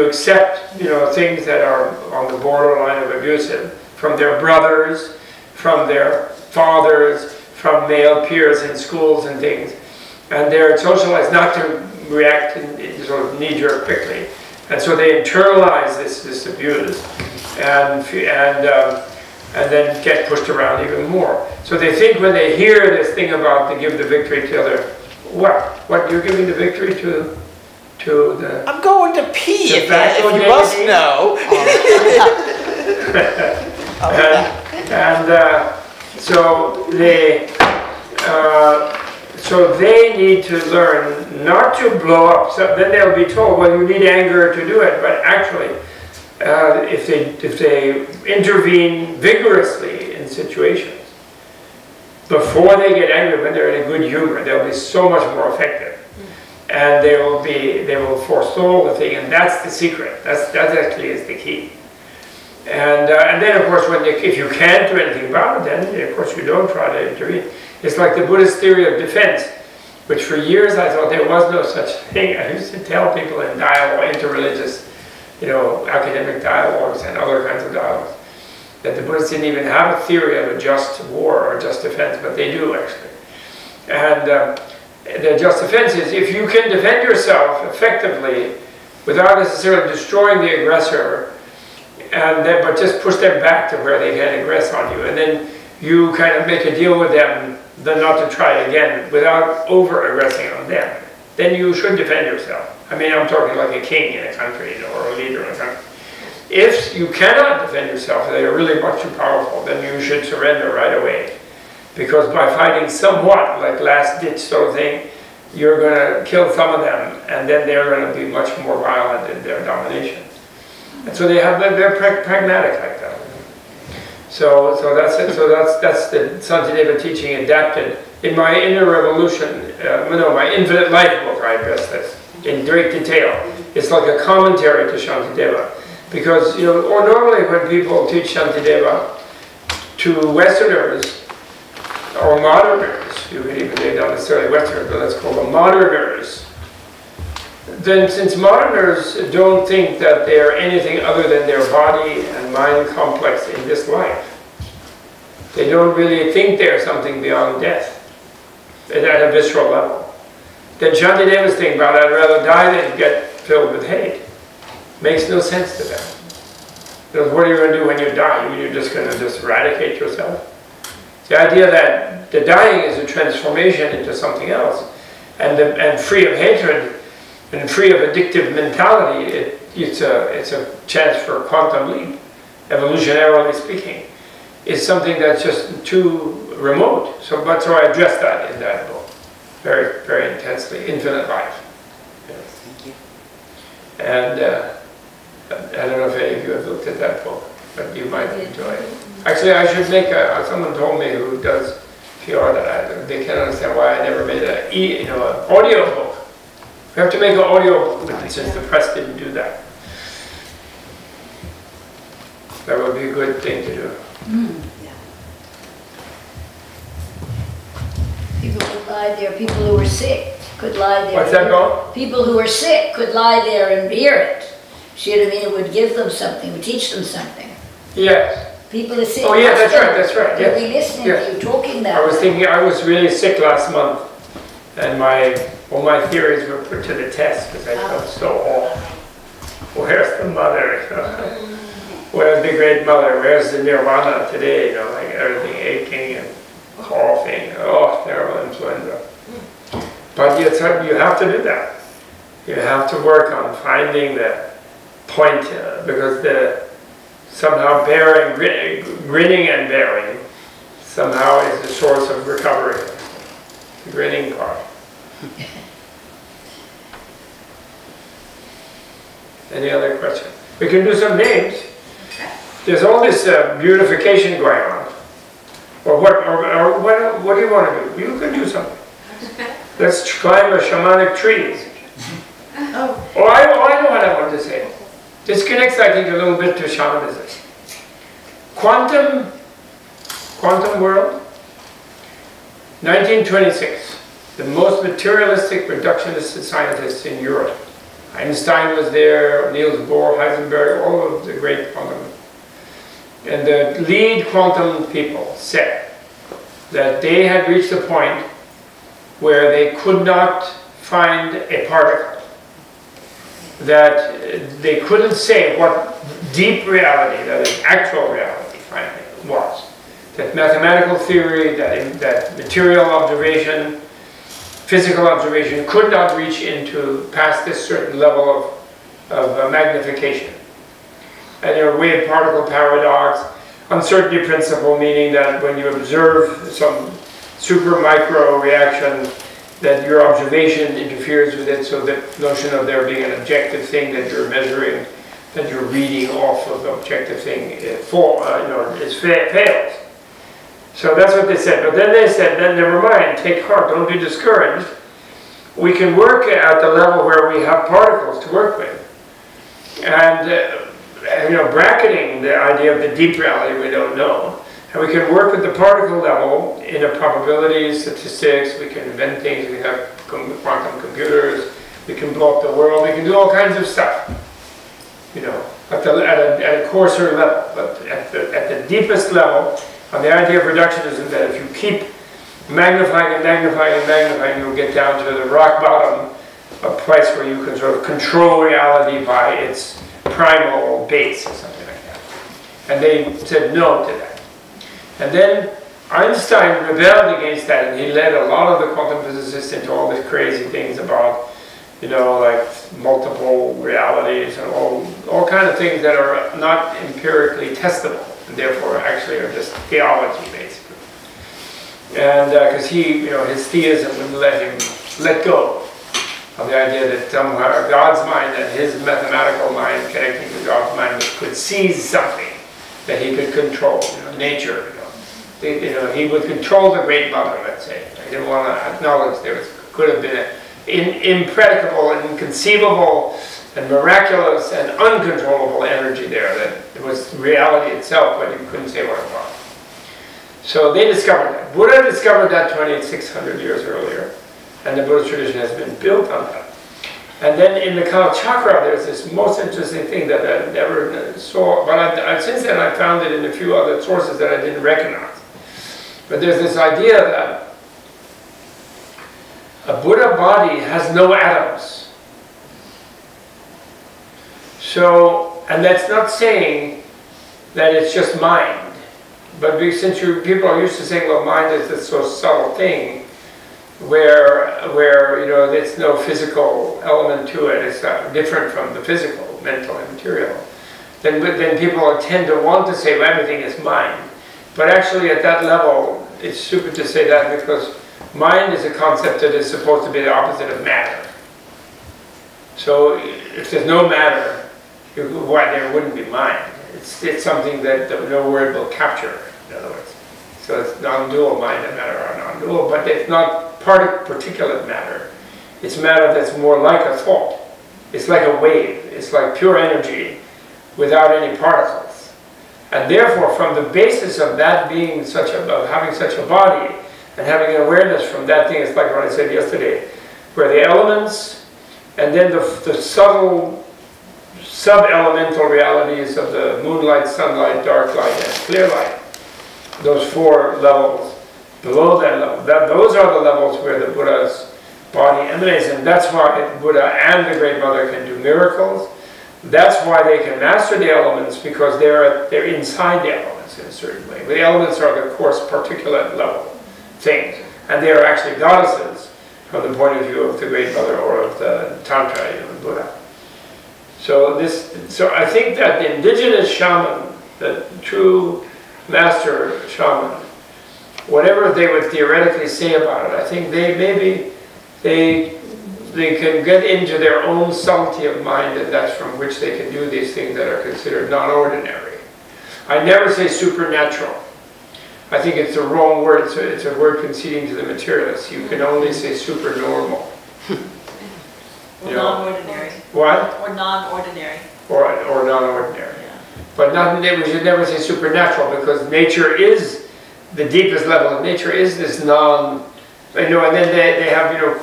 accept, you know, things that are on the borderline of abusive from their brothers, from their fathers, from male peers in schools and things. And they're socialized not to react in sort of knee-jerk quickly. And so they internalize this abuse and then get pushed around even more. So they think when they hear this thing about they give the victory to the other, what, you're giving the victory to? I'm going to pee, if you must know. So they need to learn not to blow up. So then they'll be told, well, you need anger to do it. But actually, if they intervene vigorously in situations before they get angry, when they're in a good humor, they'll be so much more effective. And they will forestall the thing, and that's the secret. That actually is the key. And then of course, if you can't do anything about it, then of course you don't try to intervene. It's like the Buddhist theory of defense, which for years I thought there was no such thing. I used to tell people in dialogue, interreligious, you know, academic dialogues and other kinds of dialogues, that the Buddhists didn't even have a theory of a just war or just defense, but they do actually. And the just defense is, if you can defend yourself effectively without necessarily destroying the aggressor, but just push them back to where they can aggress on you, and then you kind of make a deal with them then not to try again without over-aggressing on them, then you should defend yourself. I mean, I'm talking like a king in a country, you know, or a leader in a country. If you cannot defend yourself, they are really much too powerful, then you should surrender right away. Because by fighting somewhat, like last-ditch sort of thing, you're going to kill some of them, and then they're going to be much more violent in their domination. And so they're pragmatic like that. So that's the Shantideva teaching adapted in my Inner Revolution, my Infinite Life book. I address this in great detail. It's like a commentary to Shantideva, because or normally when people teach Shantideva to Westerners or moderners, you could even say not necessarily Westerners, but let's call them moderners. Then, since moderners don't think that they are anything other than their body and mind complex in this life, they don't really think they're something beyond death at a visceral level. Then Shantideva's thing about I'd rather die than get filled with hate makes no sense to them. Because what are you going to do when you die? You're just going to just eradicate yourself. The idea that the dying is a transformation into something else, and free of hatred and free of addictive mentality, it's a chance for a quantum leap, evolutionarily speaking. It's something that's just too remote. So that's how I address that in that book, very, very intensely. Infinite Life. Yes. Thank you. And I don't know if any of you have looked at that book, but you might enjoy it. Actually, I should make a. Someone told me who does PR that they can't understand why I never made an audio book. We have to make an audio book, since the press didn't do that. That would be a good thing to do. Yeah. People could lie there, people who are sick could lie there. What's that called? People who are sick could lie there and hear it. See what I mean? It would give them something, it would teach them something. Yes. People are sick. Oh yeah, that's right. Yes. They'll be listening to you talking that. I was really sick last month, and all my theories were put to the test because I felt so off. Where's the mother? Where's the great mother? Where's the Nirvana today? Like everything aching and coughing. Oh, terrible influenza. But you have to do that. You have to work on finding the point, because somehow grinning and bearing somehow is the source of recovery. The grinning part. Any other question? We can do some names. There's all this beautification going on. Or what do you want to do? You can do something. Let's climb a shamanic tree. I know what I want to say. This connects, I think, a little bit to shamanism. Quantum world, 1926. The most materialistic reductionist scientists in Europe. Einstein was there, Niels Bohr, Heisenberg, all of the great quantum. And the lead quantum people said that they had reached a point where they could not find a particle, that they couldn't say what deep reality, that is actual reality, finally, was. That mathematical theory, that material observation, physical observation could not reach past this certain level of magnification. And your wave-particle paradox, uncertainty principle, meaning that when you observe some super-micro reaction, that your observation interferes with it, so the notion of there being an objective thing that you're measuring, that you're reading off of the objective thing, fails. So that's what they said. But then they said, then never mind, take heart, don't be discouraged. We can work at the level where we have particles to work with. And bracketing the idea of the deep reality we don't know. And we can work with the particle level in a probability, statistics, we can invent things, we have quantum computers, we can blow up the world, we can do all kinds of stuff. At a coarser level, but at the deepest level, on the idea of reductionism, that if you keep magnifying and magnifying and magnifying, you'll get down to the rock bottom, a place where you can sort of control reality by its primal base or something like that. And they said no to that. And then Einstein rebelled against that, and he led a lot of the quantum physicists into all these crazy things about, like multiple realities and all kind of things that are not empirically testable. And therefore, actually, are just theology, basically. And because his theism wouldn't let him let go of the idea that somehow God's mind and his mathematical mind connecting to God's mind could seize something that he could control, you know, nature. You know, he would control the Great Mother, let's say. I didn't want to acknowledge there was, could have been an impracticable, inconceivable, and miraculous and uncontrollable energy there that was reality itself, but you couldn't say what it was. So they discovered that. Buddha discovered that 2,600 years earlier, and the Buddhist tradition has been built on that. And then in the Kalachakra, there's this most interesting thing that I never saw, but since then I found it in a few other sources that I didn't recognize. But there's this idea that a Buddha body has no atoms. So, and that's not saying that it's just mind. But since people are used to saying, well, mind is this so subtle thing, where you know, there's no physical element to it, it's not different from the physical, mental and material, then people tend to want to say, well, everything is mind. But actually at that level, it's stupid to say that, because mind is a concept that is supposed to be the opposite of matter. So if there's no matter, why there wouldn't be mind? It's something that no word will capture, in other words. So it's non-dual mind and matter are non-dual, but it's not particulate matter. It's matter that's more like a thought. It's like a wave. It's like pure energy without any particles. And therefore, from the basis of that being such a, of having such a body and having an awareness from that thing, it's like what I said yesterday, where the elements and then the subtle sub-elemental realities of the moonlight, sunlight, dark light, and clear light. Those four levels, below that level, those are the levels where the Buddha's body emanates, and that's why Buddha and the Great Mother can do miracles. That's why they can master the elements, because they're inside the elements in a certain way. The elements are the coarse particulate level things, and they are actually goddesses from the point of view of the Great Mother or of the Tantra, you know, the Buddha. So I think that the indigenous shaman, the true master shaman, whatever they would theoretically say about it, I think maybe they can get into their own subtlety of mind, and that's from which they can do these things that are considered non-ordinary. I never say supernatural. I think it's the wrong word. It's a word conceding to the materialists. You can only say supernormal. Or non-ordinary. What? Or non-ordinary. Or non-ordinary. Yeah. But we should never say supernatural, because nature is, the deepest level of nature is this non, you know, and then they have, you know,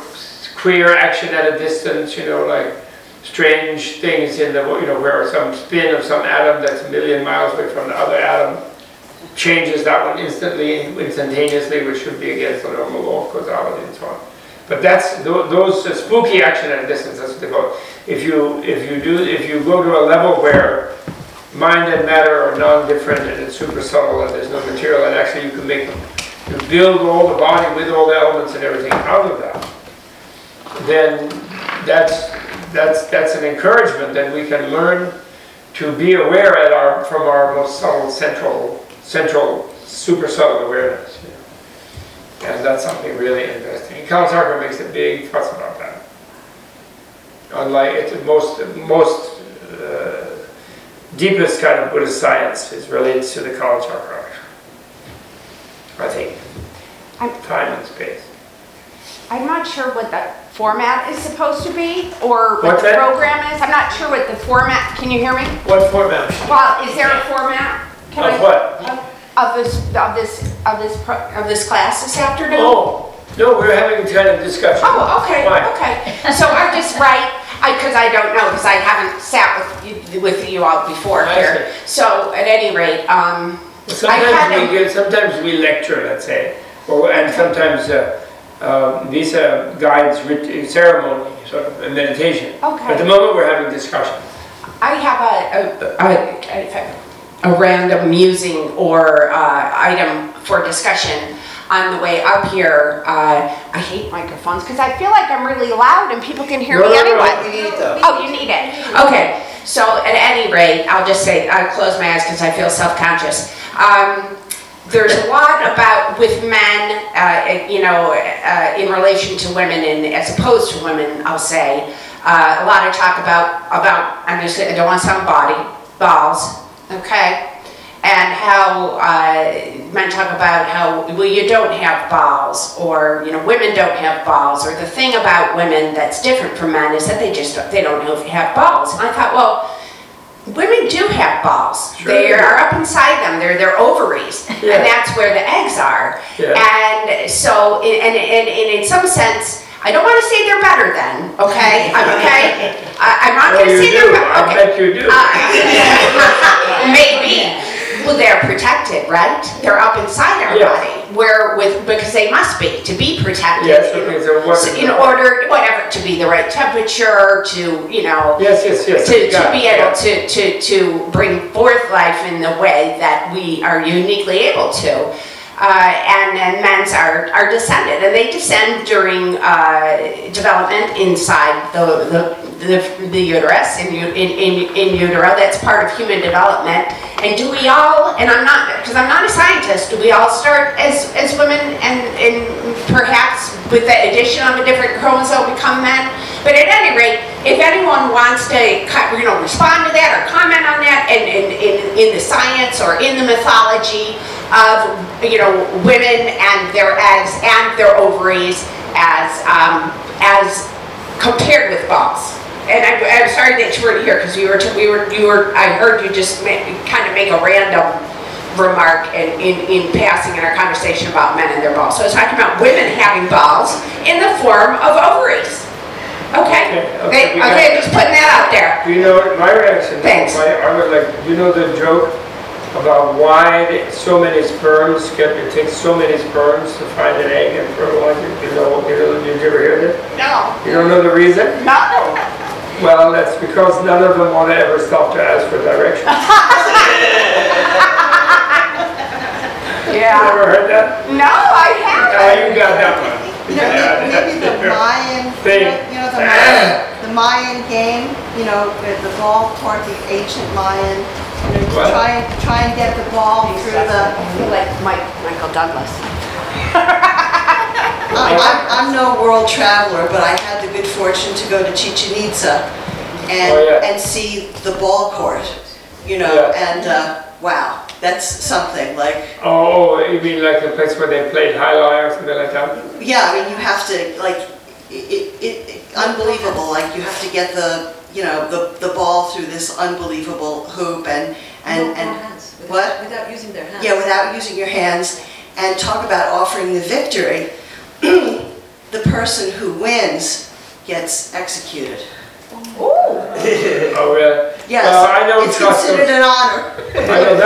queer action at a distance, you know, like strange things in the, you know, where some spin of some atom that's a million miles away from the other atom changes that one instantaneously, which should be against the normal law of causality and so on. But that's those spooky action at a distance. That's what they call it. If you go to a level where mind and matter are non-different and it's super subtle and there's no material, and actually you can make them, you build all the body with all the elements and everything out of that, then that's an encouragement that we can learn to be aware at from our most subtle central super subtle awareness. And that's something really interesting. Kalachakra makes a big fuss about that. Unlike it's most deepest kind of Buddhist science is related to the Kalachakra, I think. Time and space. I'm not sure what the format is supposed to be, or what the program is. I'm not sure what the format. Can you hear me? What format? Well, is there a format? Of what? Of this class this afternoon? Oh, no, we're having kind of discussion. Oh, okay, okay. So I'm just because I don't know, because I haven't sat with you all before here. So at any rate, sometimes we lecture, let's say, and sometimes these are guides, ceremony, sort of meditation. Okay. At the moment, we're having discussion. I have a random musing or item for discussion on the way up here. I hate microphones because I feel like I'm really loud and people can hear me anyway. Oh, you need it. Okay. So at any rate, I'll just say, I'll close my eyes because I feel self-conscious. There's a lot about with men, you know, in relation to women and as opposed to women, I'll say. A lot of talk about, I don't want to sound balls. Okay, and how men talk about how, well, you don't have balls, or, you know, women don't have balls, or the thing about women that's different from men is that they don't have balls. And I thought, well, women do have balls. Sure. They are up inside them. They're their ovaries, yeah. And that's where the eggs are. Yeah. And so, and in some sense, I don't want to say they're better then, okay? I'm not going to say they're better. Okay. I bet you do. Maybe. Well, they're protected, right? They're up inside our body, because they must be to be protected. Yes, because they're working. In order, whatever, to be the right temperature, to be able to bring forth life in the way that we are uniquely able to. And men's are descended, and they descend during development inside the uterus, in utero. That's part of human development. And do we all? And I'm not, because I'm not a scientist. Do we all start as women, and perhaps with the addition of a different chromosome become men? But at any rate, if anyone wants to, respond to that or comment on that, and in the science or in the mythology of women and their eggs and their ovaries as compared with balls. And I'm sorry that you weren't here, because I heard you just kind of make a random remark in passing in our conversation about men and their balls. So it's talking about women having balls in the form of ovaries. Okay, just putting that out there. You know my reaction. Thanks. I was like, you know the joke about why so many sperms it takes so many sperms to find an egg and fertilize it. Did you ever hear that? No. You don't know the reason? No. Well, that's because none of them want to ever stop to ask for directions. Yeah. You ever heard that? No, I haven't. No, you got that one. Maybe the Mayan thing. The Mayan game. With the ball toward the ancient Mayan. Try and get the ball through the... I feel like Michael Douglas. I'm no world traveler, but I had the good fortune to go to Chichen Itza and see the ball court, wow, that's something like... Oh, you mean like the place where they played high lie or something like that? Yeah, I mean, you have to, unbelievable, you have to get the... the ball through this unbelievable hoop without using their hands. Yeah, without using your hands. And talk about offering the victory. The person who wins gets executed. Oh. Oh yeah. Yes. It's considered an honor. I know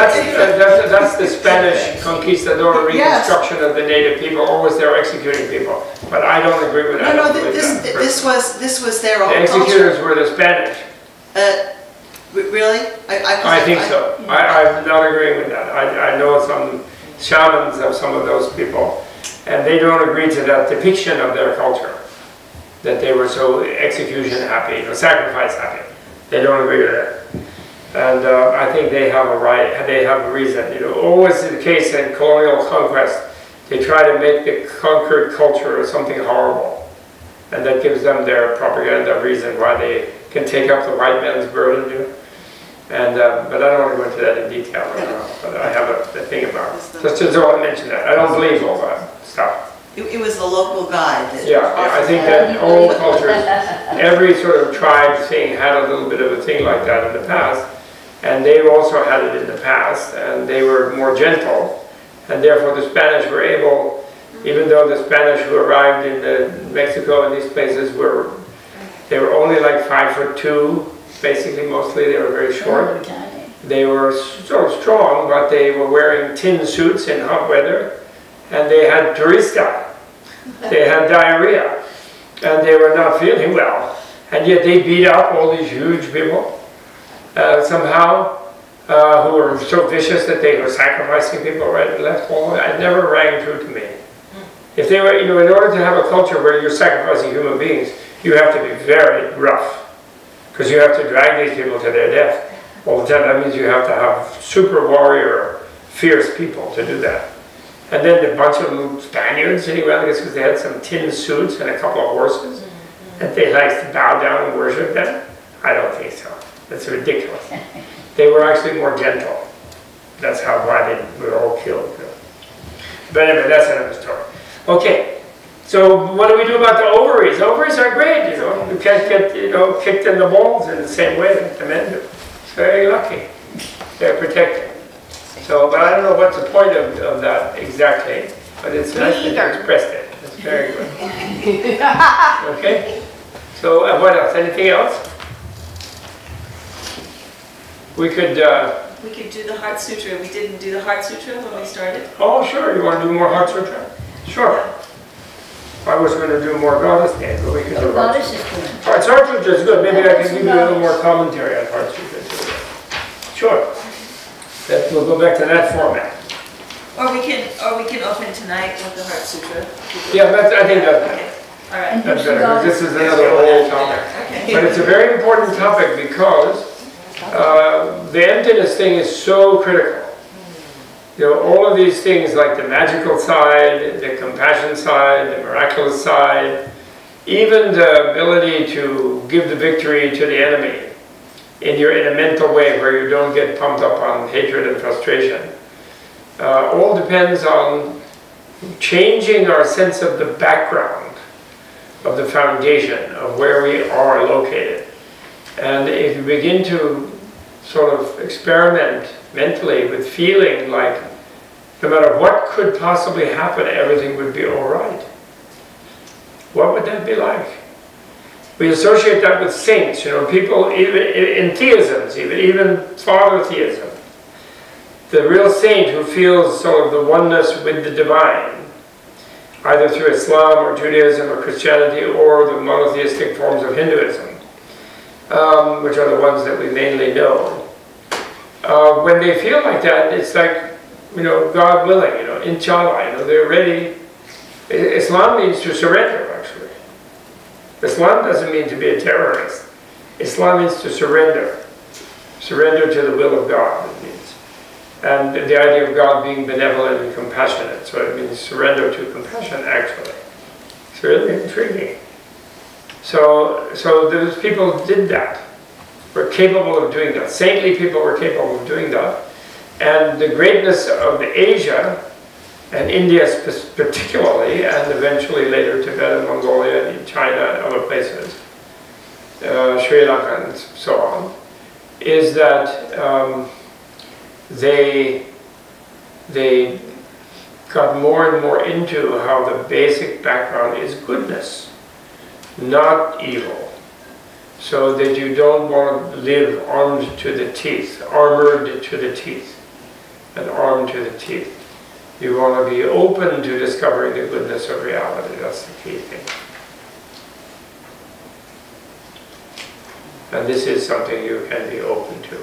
that's the Spanish conquistador reconstruction of the native people. Always they're executing people, but I don't agree with that. No, this was their own. The executors were the Spanish. Really? I think so. I'm not agreeing with that. I know some shamans of some of those people, and they don't agree to that depiction of their culture. That they were so execution happy, or sacrifice happy. They don't agree with that. And I think they have a right, and they have a reason. Always the case in colonial conquest, they try to make the conquered culture something horrible. And that gives them their propaganda reason why they can take up the white man's burden. But I don't want to go into that in detail right now, but I have a thing about it. Just to don't mention that. I don't believe all that stuff. It was the local guide. I think that all cultures, every sort of tribe thing had a little bit of a thing like that in the past, and they also had it in the past, and they were more gentle, and therefore the Spanish were able, even though the Spanish who arrived in Mexico and these places they were only like 5'2", basically mostly, they were very short. They were so strong, but they were wearing tin suits in hot weather, and they had turista, they had diarrhea, and they were not feeling well. And yet they beat up all these huge people, who were so vicious that they were sacrificing people right and left. It never rang true to me. If they were, in order to have a culture where you're sacrificing human beings, you have to be very rough, because you have to drag these people to their death all the time. That means you have to have super warrior, fierce people to do that. And then a bunch of little Spaniards anyway, I guess, because they had some tin suits and a couple of horses, and they liked to bow down and worship them. I don't think so. That's ridiculous. They were actually more gentle. that's how why they were all killed. But anyway, that's another story. Okay, so what do we do about the ovaries? Ovaries are great, you know. You can't get, you know, kicked in the balls in the same way that the men do. It's very lucky. They're protected. So, but I don't know what's the point of that exactly. But it's nice to express that. That's very good. Okay. So what else? Anything else? We could do the Heart Sutra. We didn't do the Heart Sutra when we started. Oh, sure. You want to do more Heart Sutra? Sure. I was going to do more Goddess Day, but we could do Heart Sutra. Heart Sutra is good. Maybe I can give you a little more commentary on Heart Sutra. Sure. That, we'll go back to that format. Or we can open tonight with the Heart Sutra. Yeah, that's, I think that's better. Okay. All right. That's better. This is another whole topic. Okay. But it's a very important topic because the emptiness thing is so critical. You know, all of these things like the magical side, the compassion side, the miraculous side, even the ability to give the victory to the enemy in a mental way where you don't get pumped up on hatred and frustration, all depends on changing our sense of the background, of the foundation, of where we are located. And if you begin to sort of experiment mentally with feeling like no matter what could possibly happen, everything would be all right, what would that be like? We associate that with saints, you know, people even in theisms, even father theism. The real saint who feels sort of the oneness with the divine, either through Islam or Judaism or Christianity or the monotheistic forms of Hinduism, which are the ones that we mainly know. When they feel like that, it's like, you know, God willing, you know, inshallah, you know, they're ready. Islam means to surrender, actually. Islam doesn't mean to be a terrorist. Islam means to surrender. Surrender to the will of God, it means. And the idea of God being benevolent and compassionate, so it means surrender to compassion, actually. It's really intriguing. So those people did that, were capable of doing that. Saintly people were capable of doing that. And the greatness of Asia, and India particularly, and eventually later Tibet and Mongolia and China and other places, Sri Lanka and so on, is that they got more and more into how the basic background is goodness, not evil, so that you don't want to live armed to the teeth, armored to the teeth, and armed to the teeth. You want to be open to discovering the goodness of reality. That's the key thing. And this is something you can be open to.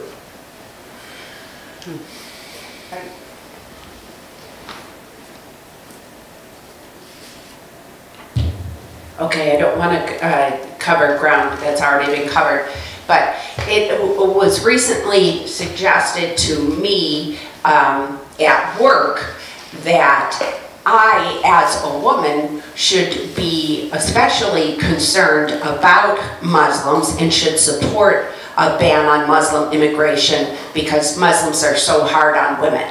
Okay, I don't want to cover ground that's already been covered, but it was recently suggested to me at work that I, as a woman, should be especially concerned about Muslims and should support a ban on Muslim immigration because Muslims are so hard on women.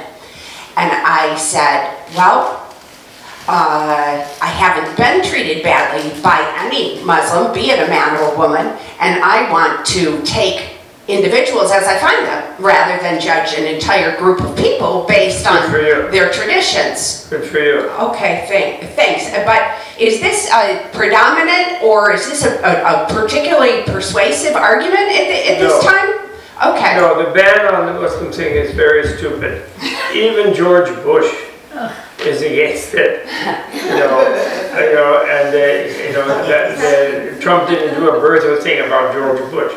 And I said, well, I haven't been treated badly by any Muslim, be it a man or a woman, and I want to take individuals as I find them, rather than judge an entire group of people based on their traditions. Good for you. Okay, thanks. But is this a predominant, or is this a particularly persuasive argument at this time? Okay. No, the ban on the Muslim thing is very stupid. Even George Bush is against it, and Trump didn't do a birther thing about George Bush.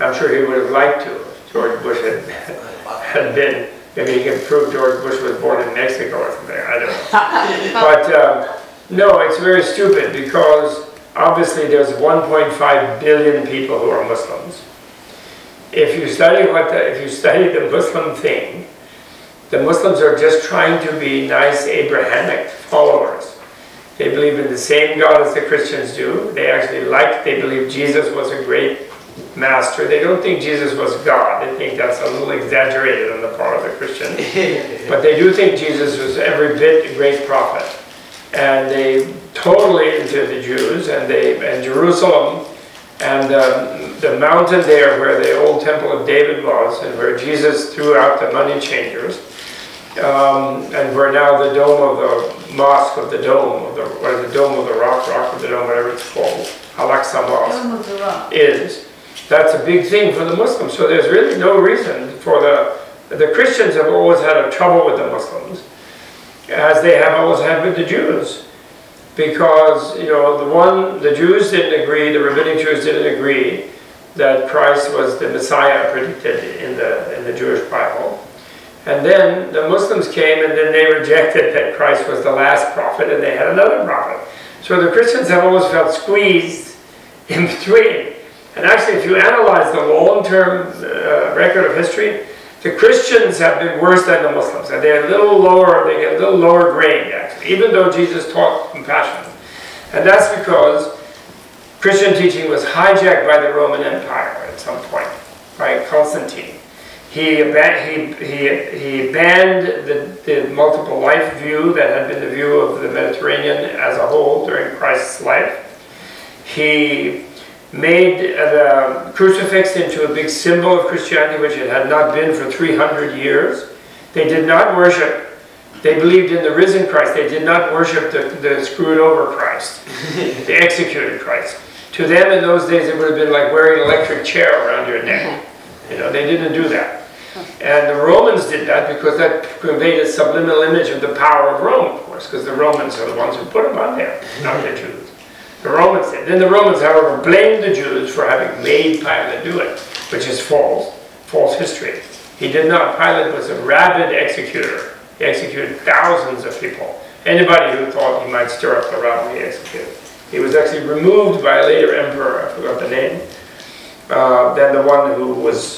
I'm sure he would have liked to. George Bush had been, maybe he can prove George Bush was born in Mexico or something, I don't know. But no, it's very stupid because obviously there's 1.5 billion people who are Muslims. If you study the Muslim thing, the Muslims are just trying to be nice Abrahamic followers. They believe in the same God as the Christians do. They believe Jesus was a great master. They don't think Jesus was God. They think that's a little exaggerated on the part of the Christian. But they do think Jesus was every bit a great prophet. And they totally into the Jews and Jerusalem and the mountain there where the old temple of David was and where Jesus threw out the money changers and where now the dome of the mosque of the dome of the, or the dome of the rock of the dome, whatever it's called, Al-Aqsa Mosque is. That's a big thing for the Muslims. So there's really no reason for the Christians have always had a trouble with the Muslims, as they have always had with the Jews, because you know the Jews didn't agree, the rabbinic Jews didn't agree that Christ was the Messiah predicted in the Jewish Bible, and then the Muslims came and then they rejected that Christ was the last prophet, and they had another prophet. So the Christians have always felt squeezed in between. And actually, if you analyze the long-term record of history, the Christians have been worse than the Muslims, and they're a little lower. They get a little lower grade, actually, even though Jesus taught compassion, and that's because Christian teaching was hijacked by the Roman Empire at some point by Constantine. He banned the multiple life view that had been the view of the Mediterranean as a whole during Christ's life. He made the crucifix into a big symbol of Christianity, which it had not been for 300 years. They did not worship. They believed in the risen Christ. They did not worship the screwed over Christ, the executed Christ. To them in those days, it would have been like wearing an electric chair around your neck. You know, they didn't do that. And the Romans did that because that conveyed a subliminal image of the power of Rome, of course, because the Romans are the ones who put them on there, not the Jews. The Romans did. Then the Romans, however, blamed the Jews for having made Pilate do it, which is false, false history. He did not. Pilate was a rabid executor. He executed thousands of people. Anybody who thought he might stir up the rabble, he executed. He was actually removed by a later emperor, I forgot the name, than the one who was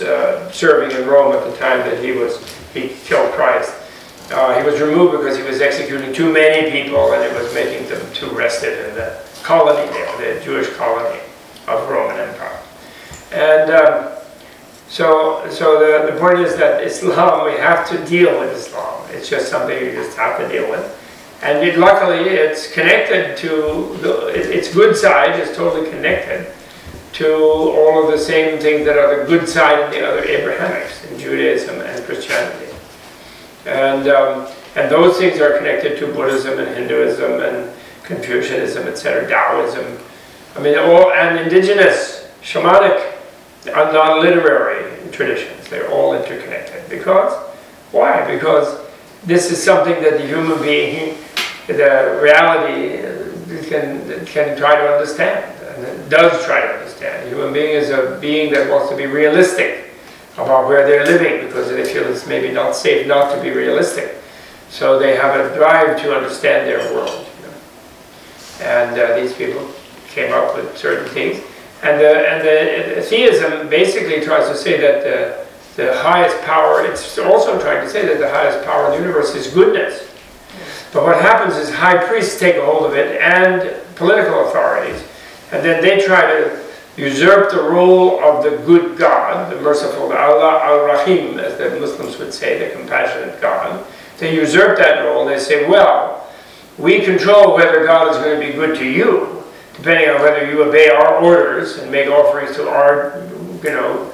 serving in Rome at the time that he killed Christ. He was removed because he was executing too many people and it was making them too restive in the colony there, the Jewish colony of Roman Empire. And so the point is that Islam, we have to deal with Islam. It's just something you just have to deal with. And it, luckily it's connected to, its good side is totally connected to all of the same things that are the good side of the other Abrahamics in Judaism and Christianity. And those things are connected to Buddhism and Hinduism and Confucianism, etc., Taoism. I mean, all and indigenous, shamanic, and non-literary traditions. They're all interconnected. Because why? Because this is something that the human being, the reality, can try to understand, and it does try to understand. The human being is a being that wants to be realistic about where they're living, because they feel it's maybe not safe not to be realistic. So they have a drive to understand their world. And these people came up with certain things. And the theism basically tries to say that the highest power, it's also trying to say that the highest power in the universe is goodness. But what happens is high priests take a hold of it and political authorities. And then they try to usurp the role of the good God, the merciful, the Allah al-Rahim, as the Muslims would say, the compassionate God. They usurp that role and they say, well, we control whether God is going to be good to you, depending on whether you obey our orders and make offerings to our, you know,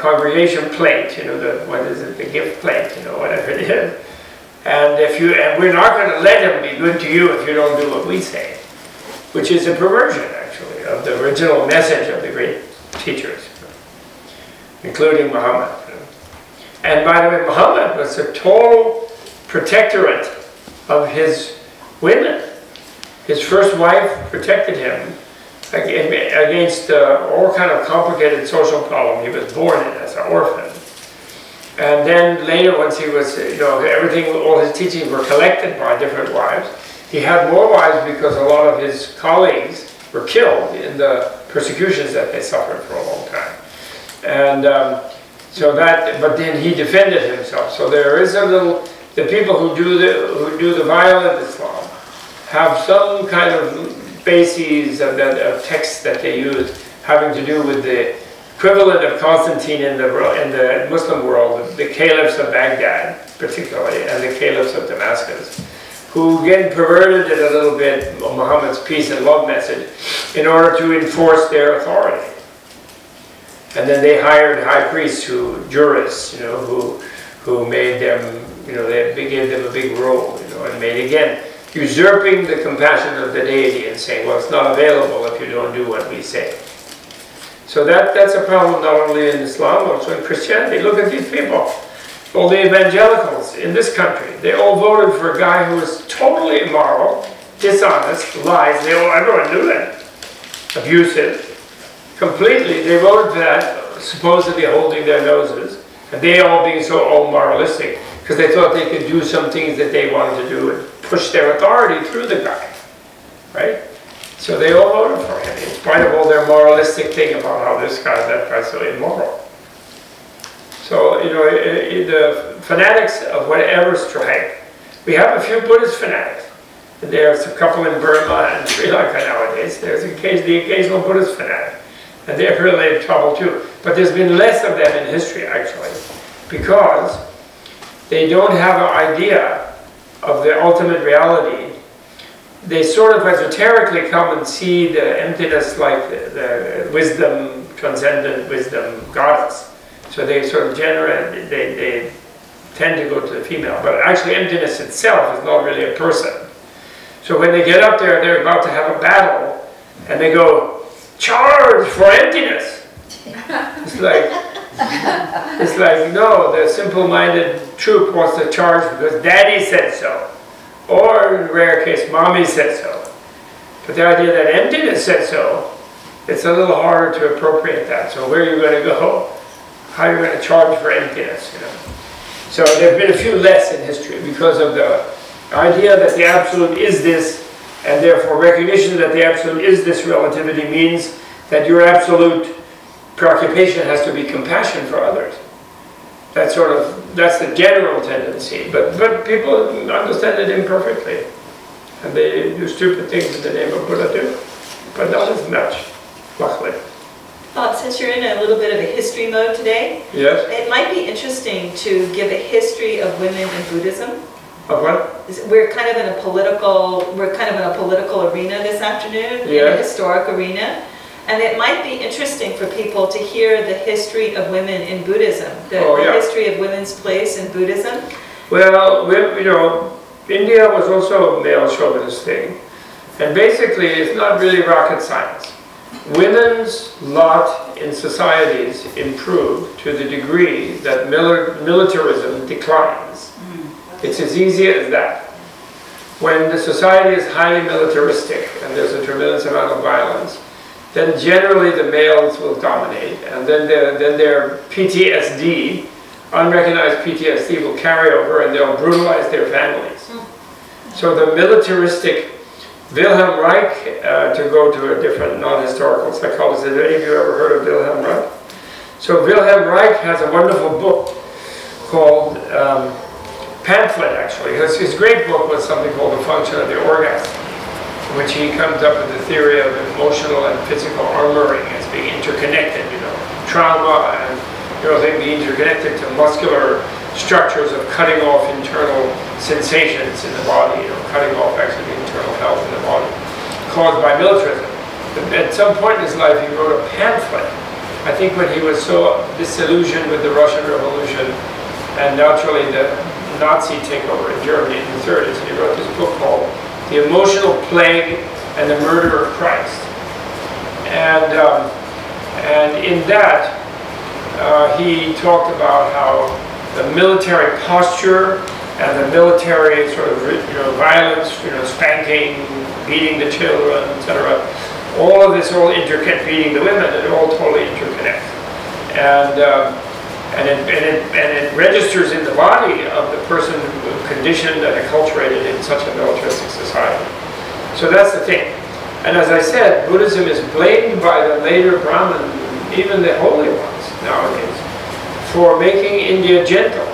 congregation plate, you know, the gift plate, you know, whatever it is. And if you, and we're not going to let him be good to you if you don't do what we say, which is a perversion, actually, of the original message of the great teachers, including Muhammad. And by the way, Muhammad was a total protectorate of his women. His first wife protected him against all kind of complicated social problem. He was born as an orphan. And then later, once he was, you know, everything, all his teachings were collected by different wives. He had more wives because a lot of his colleagues were killed in the persecutions that they suffered for a long time. And so that, but then he defended himself. So there is a little, the people who do the violent Islam have some kind of bases of texts that they use having to do with the equivalent of Constantine in the Muslim world, the caliphs of Baghdad particularly, and the caliphs of Damascus, who again perverted it a little bit, Muhammad's peace and love message, in order to enforce their authority. And then they hired high priests, jurists, you know, who made them, you know, they gave them a big role, you know, and made again usurping the compassion of the deity and saying, well, it's not available if you don't do what we say. So that's a problem not only in Islam, also in Christianity. Look at these people. All the evangelicals in this country, they all voted for a guy who was totally immoral, dishonest, lies. Everyone knew that. Abusive. Completely. They voted for that, supposedly holding their noses. And they all being so all moralistic because they thought they could do some things that they wanted to do and push their authority through the guy. Right? So they all voted for him, in spite of all their moralistic thing about how this guy, that guy's so immoral. So, you know, the fanatics of whatever stripe, we have a few Buddhist fanatics. There's a couple in Burma and Sri Lanka nowadays. There's the occasional Buddhist fanatic. And they're really in trouble too. But there's been less of them in history, actually, because they don't have an idea of the ultimate reality. They sort of esoterically come and see the emptiness like the wisdom, transcendent wisdom goddess. So they sort of they tend to go to the female. But actually emptiness itself is not really a person. So when they get up there, they're about to have a battle, and they go, charge for emptiness! It's like, no, the simple-minded troop wants to charge because daddy said so. Or, in rare case, mommy said so. But the idea that emptiness said so, it's a little harder to appropriate that. So where are you going to go? How are you going to charge for emptiness, you know? So there have been a few less in history because of the idea that the absolute is this, and therefore recognition that the absolute is this relativity means that your absolute preoccupation has to be compassion for others. That's the general tendency, but people understand it imperfectly. And they do stupid things in the name of Buddha too, but not as much, luckily. Bob, since you're in a little bit of a history mode today, yes, it might be interesting to give a history of women in Buddhism. Of what? We're kind of in a political arena this afternoon, yes, in a historic arena, and it might be interesting for people to hear the history of women in Buddhism, the history of women's place in Buddhism. Well, you know, India was also a male chauvinist thing, and basically, it's not really rocket science. Women's lot in societies improved to the degree that militarism declines. It's as easy as that. When the society is highly militaristic and there's a tremendous amount of violence, then generally the males will dominate, and then their PTSD, unrecognized PTSD, will carry over and they'll brutalize their families. So the militaristic Wilhelm Reich, to go to a different non-historical psychologist, have any of you ever heard of Wilhelm Reich? So Wilhelm Reich has a wonderful book called, pamphlet actually, his great book was something called The Function of the Orgasm, in which he comes up with the theory of emotional and physical armoring as being interconnected, you know, trauma and, you know, they being interconnected to muscular structures of cutting off internal sensations in the body, you know, cutting off actually internal health in the body, caused by militarism. At some point in his life, he wrote a pamphlet. I think when he was so disillusioned with the Russian Revolution and naturally the Nazi takeover in Germany in the 30s, he wrote this book called The Emotional Plague and the Murder of Christ. And in that, he talked about how the military posture and the military sort of, you know, violence, you know, spanking, beating the children, etc. All of this all interconnects, beating the women, it all totally interconnects. And it registers in the body of the person conditioned and acculturated in such a militaristic society. So that's the thing. And as I said, Buddhism is blamed by the later Brahmin, even the holy ones nowadays, for making India gentle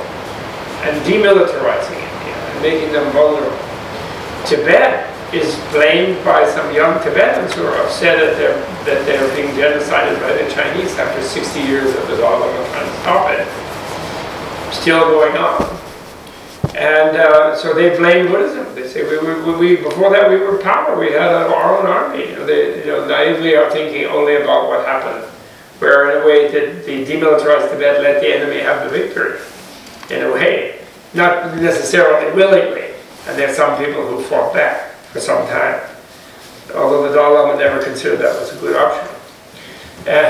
and demilitarizing India and making them vulnerable. Tibet is blamed by some young Tibetans who are upset that they're being genocided by the Chinese after 60 years of the Dalai Lama trying to stop it. Still going on. And so they blame Buddhism. They say, before that we were power, we had our own army. They naively are thinking only about what happened. Where in a way the demilitarized Tibet let the enemy have the victory. In a way. Not necessarily willingly. And there are some people who fought back for some time. Although the Dalai Lama never considered that was a good option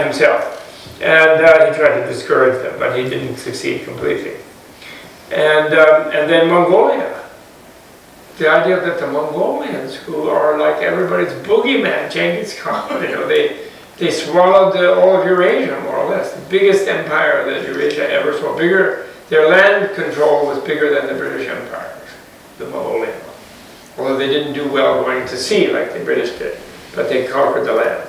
himself. And he tried to discourage them, but he didn't succeed completely. And then Mongolia. The idea that the Mongolians, who are like everybody's boogeyman, Genghis Khan, they swallowed all of Eurasia, more or less. The biggest empire that Eurasia ever saw. Their land control was bigger than the British Empire, the Mongolian one. Although they didn't do well going to sea like the British did, but they conquered the land.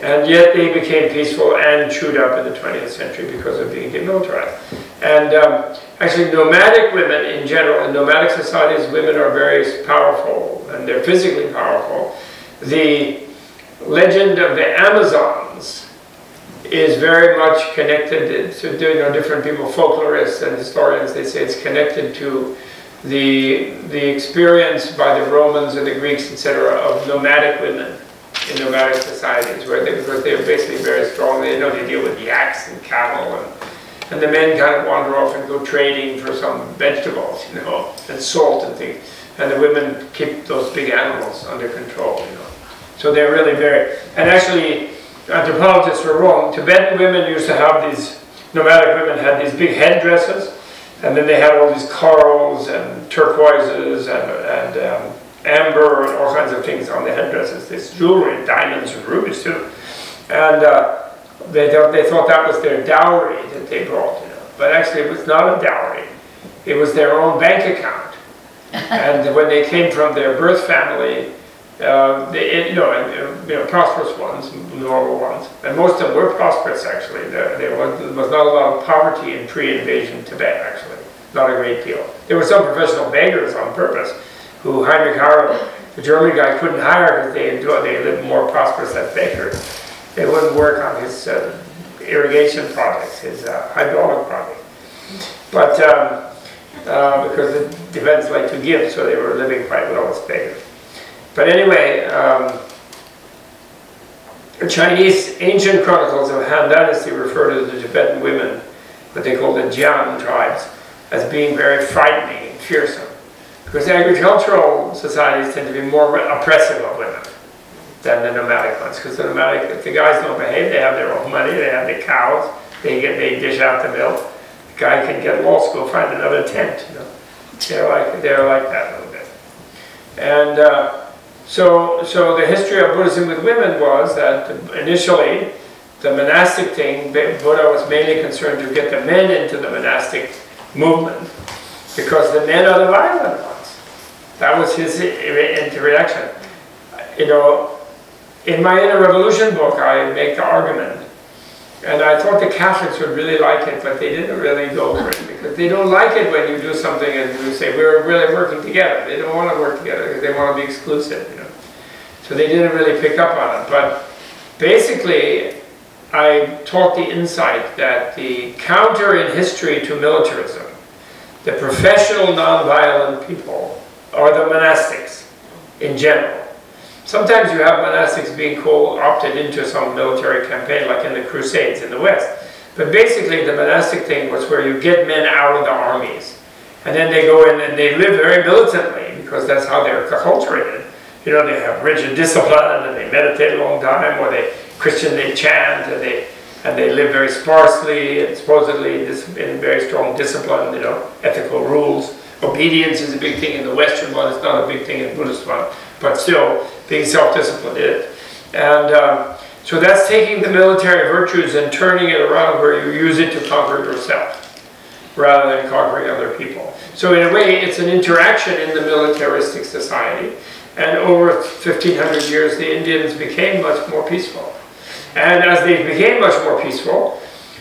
And yet they became peaceful and chewed up in the 20th century because of being demilitarized. And actually nomadic women in general, in nomadic societies, women are very powerful, and they're physically powerful. The legend of the Amazons is very much connected to different people, folklorists and historians, they say it's connected to the experience by the Romans and the Greeks, etc., of nomadic women in nomadic societies, where because they're basically very strong, they deal with yaks and cattle, and the men kind of wander off and go trading for some vegetables, and salt and things, and the women keep those big animals under control, So they're really very, and actually anthropologists were wrong. Tibetan women used to have these, nomadic women had these big headdresses, and then they had all these corals and turquoises and amber and all kinds of things on the headdresses. This jewelry, diamonds and rubies too. And they thought that was their dowry that they brought, But actually it was not a dowry. It was their own bank account. And when they came from their birth family, prosperous ones, normal ones, and most of them were prosperous actually. There was not a lot of poverty in pre-invasion Tibet actually, not a great deal. There were some professional beggars on purpose, who Heinrich Harrer, the German guy, couldn't hire because they lived more prosperous as beggars. They wouldn't work on his irrigation projects, his hydraulic project. But because the Tibetans like to give, so they were living quite well as beggars. But anyway, Chinese ancient chronicles of Han Dynasty refer to the Tibetan women, what they call the Jian tribes, as being very frightening and fearsome. Because agricultural societies tend to be more oppressive of women than the nomadic ones. Because the nomadic, if the guys don't behave, they have their own money, they have the cows, they dish out the milk. The guy can get lost, go find another tent. They're like that a little bit. And So the history of Buddhism with women was that initially the monastic thing, Buddha was mainly concerned to get the men into the monastic movement because the men are the violent ones. That was his interaction. In my Inner Revolution book, I make the argument, and I thought the Catholics would really like it, but they didn't really go for it because they don't like it when you do something and you say, we're really working together. They don't want to work together because they want to be exclusive. So they didn't really pick up on it. But basically, I taught the insight that the counter in history to militarism, the professional nonviolent people, are the monastics in general. Sometimes you have monastics being co-opted into some military campaign, like in the Crusades in the West. But basically, the monastic thing was where you get men out of the armies. And then they go in and they live very militantly, because that's how they're acculturated. They have rigid discipline, and they meditate a long time, or they chant, and they live very sparsely, and supposedly in very strong discipline, ethical rules. Obedience is a big thing in the Western one, it's not a big thing in the Buddhist one, but still, being self-disciplined is. And so that's taking the military virtues and turning it around where you use it to conquer yourself, rather than conquering other people. So in a way, it's an interaction in the militaristic society. And over 1,500 years, the Indians became much more peaceful. And as they became much more peaceful,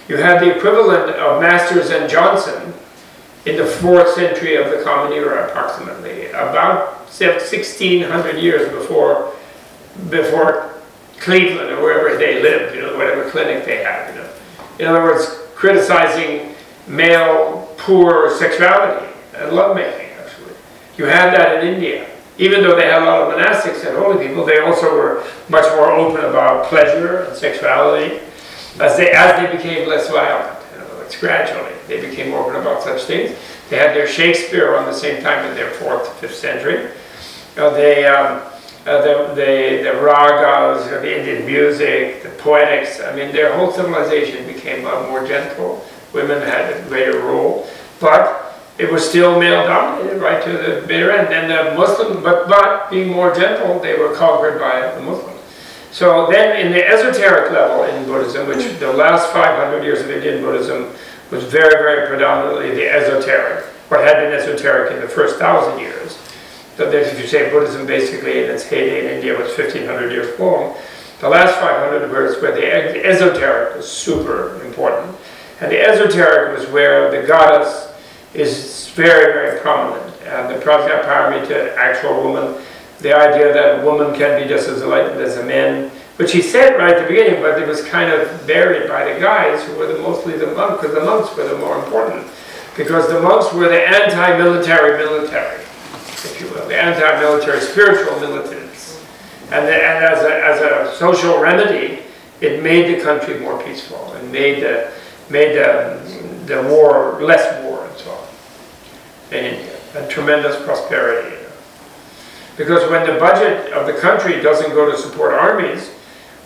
you had the equivalent of Masters and Johnson in the 4th century of the Common Era, approximately. About 1,600 years before Cleveland or wherever they lived, you know, whatever clinic they had, you know. In other words, criticizing male poor sexuality and lovemaking, actually. You had that in India. Even though they had a lot of monastics and holy people, they also were much more open about pleasure and sexuality as they became less violent. You know, it's gradually. They became open about such things. They had their Shakespeare around the same time in their 4th, 5th century. The ragas, the Indian music, the poetics, I mean, their whole civilization became a lot more gentle. Women had a greater role, but it was still male-dominated right to the bitter end. And the Muslims, but being more gentle, they were conquered by the Muslims. So then in the esoteric level in Buddhism, which the last 500 years of Indian Buddhism was very, very predominantly the esoteric, what had been esoteric in the first 1,000 years. So if you say Buddhism basically in its heyday in India was 1,500 years long, the last 500 years where the esoteric was super important. And the esoteric was where the goddess is very, very prominent. And the Prajnaparamita, actual woman, the idea that a woman can be just as enlightened as a man, which he said right at the beginning, but it was kind of buried by the guys who were mostly the monks, because the monks were the more important. Because the monks were the anti-military, if you will, the anti-military spiritual militants. And as a social remedy, it made the country more peaceful and made the war less war and so on in India, and tremendous prosperity. You know. Because when the budget of the country doesn't go to support armies,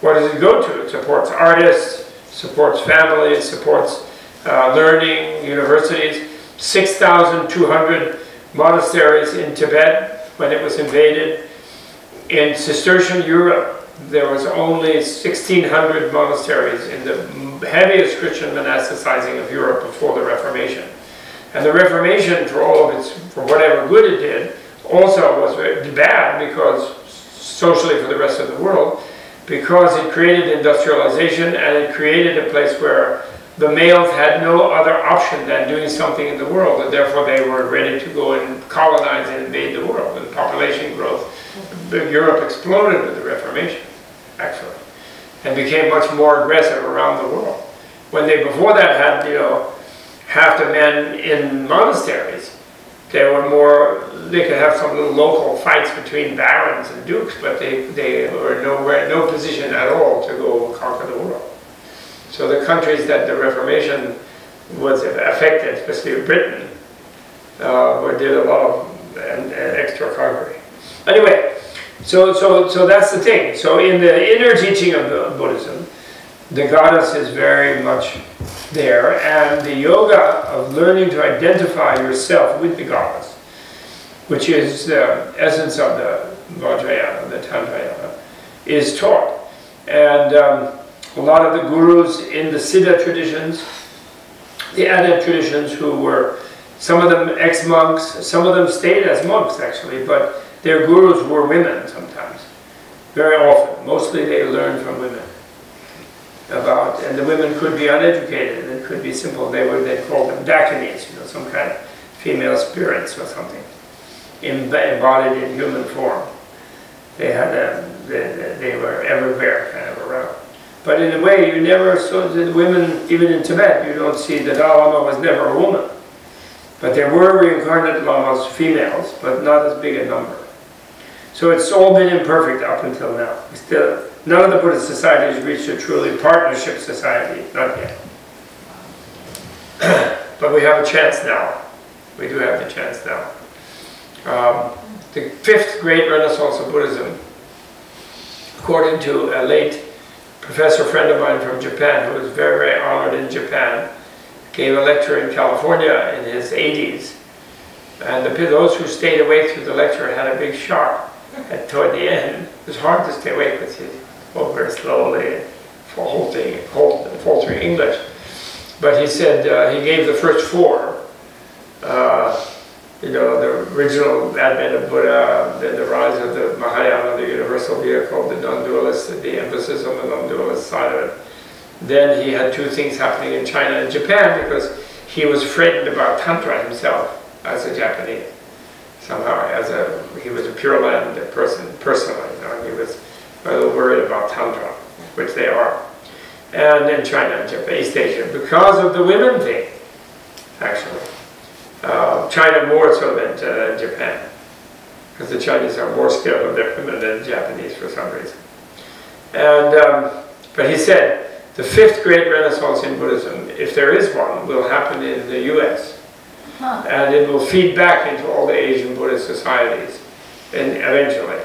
what does it go to? It supports artists, supports families, supports learning, universities. 6,200 monasteries in Tibet when it was invaded. In Cistercian Europe, there was only 1,600 monasteries in the heaviest Christian monasticizing of Europe before the Reformation. And the Reformation, for whatever good it did, also was very bad because, socially for the rest of the world, because it created industrialization and it created a place where the males had no other option than doing something in the world, and therefore they were ready to go and colonize and invade the world. And population growth, Europe exploded with the Reformation, actually, and became much more aggressive around the world. When they before that had, you know, half the men in monasteries, they were more, they could have some little local fights between barons and dukes, but they were nowhere, no position at all to go conquer the world. So the countries that the Reformation was affected, especially Britain, did a lot of extra conquering. Anyway, so that's the thing. So in the inner teaching of the Buddhism, the goddess is very much there, and the yoga of learning to identify yourself with the goddess, which is the essence of the Vajrayana, the Tantrayana, is taught. And a lot of the gurus in the Siddha traditions, the Adept traditions, who were, some of them ex-monks, some of them stayed as monks actually, but their gurus were women sometimes, very often. Mostly they learned from women about, and the women could be uneducated, and it could be simple. They called them dakinis, you know, some kind of female spirits or something, embodied in human form. They were everywhere, kind of around. But in a way, you never saw the women, even in Tibet, you don't see the Dalai Lama was never a woman. But there were reincarnate lamas, females, but not as big a number. So it's all been imperfect up until now. Still, none of the Buddhist societies reached a truly partnership society, not yet. But we have a chance now. We do have the chance now. The fifth great renaissance of Buddhism, according to a late professor friend of mine from Japan, who was very, very honored in Japan, gave a lecture in California in his 80s. And those who stayed awake through the lecture had a big shock. And toward the end, it was hard to stay awake because he spoke very slowly, faltering English. But he said he gave the first four, you know, the original advent of Buddha, then the rise of the Mahayana, the universal vehicle, the non-dualist, the emphasis on the non-dualist side of it. Then he had two things happening in China and Japan because he was frightened about Tantra himself as a Japanese. somehow as a, he was a Pure Land person personally, and he was a little worried about Tantra, which they are. And in China and Japan, East Asia, because of the women thing, actually. China more so than Japan, because the Chinese are more skilled with their women than the Japanese for some reason. And, but he said, the fifth great renaissance in Buddhism, if there is one, will happen in the US. Huh. And it will feed back into all the Asian Buddhist societies, and eventually.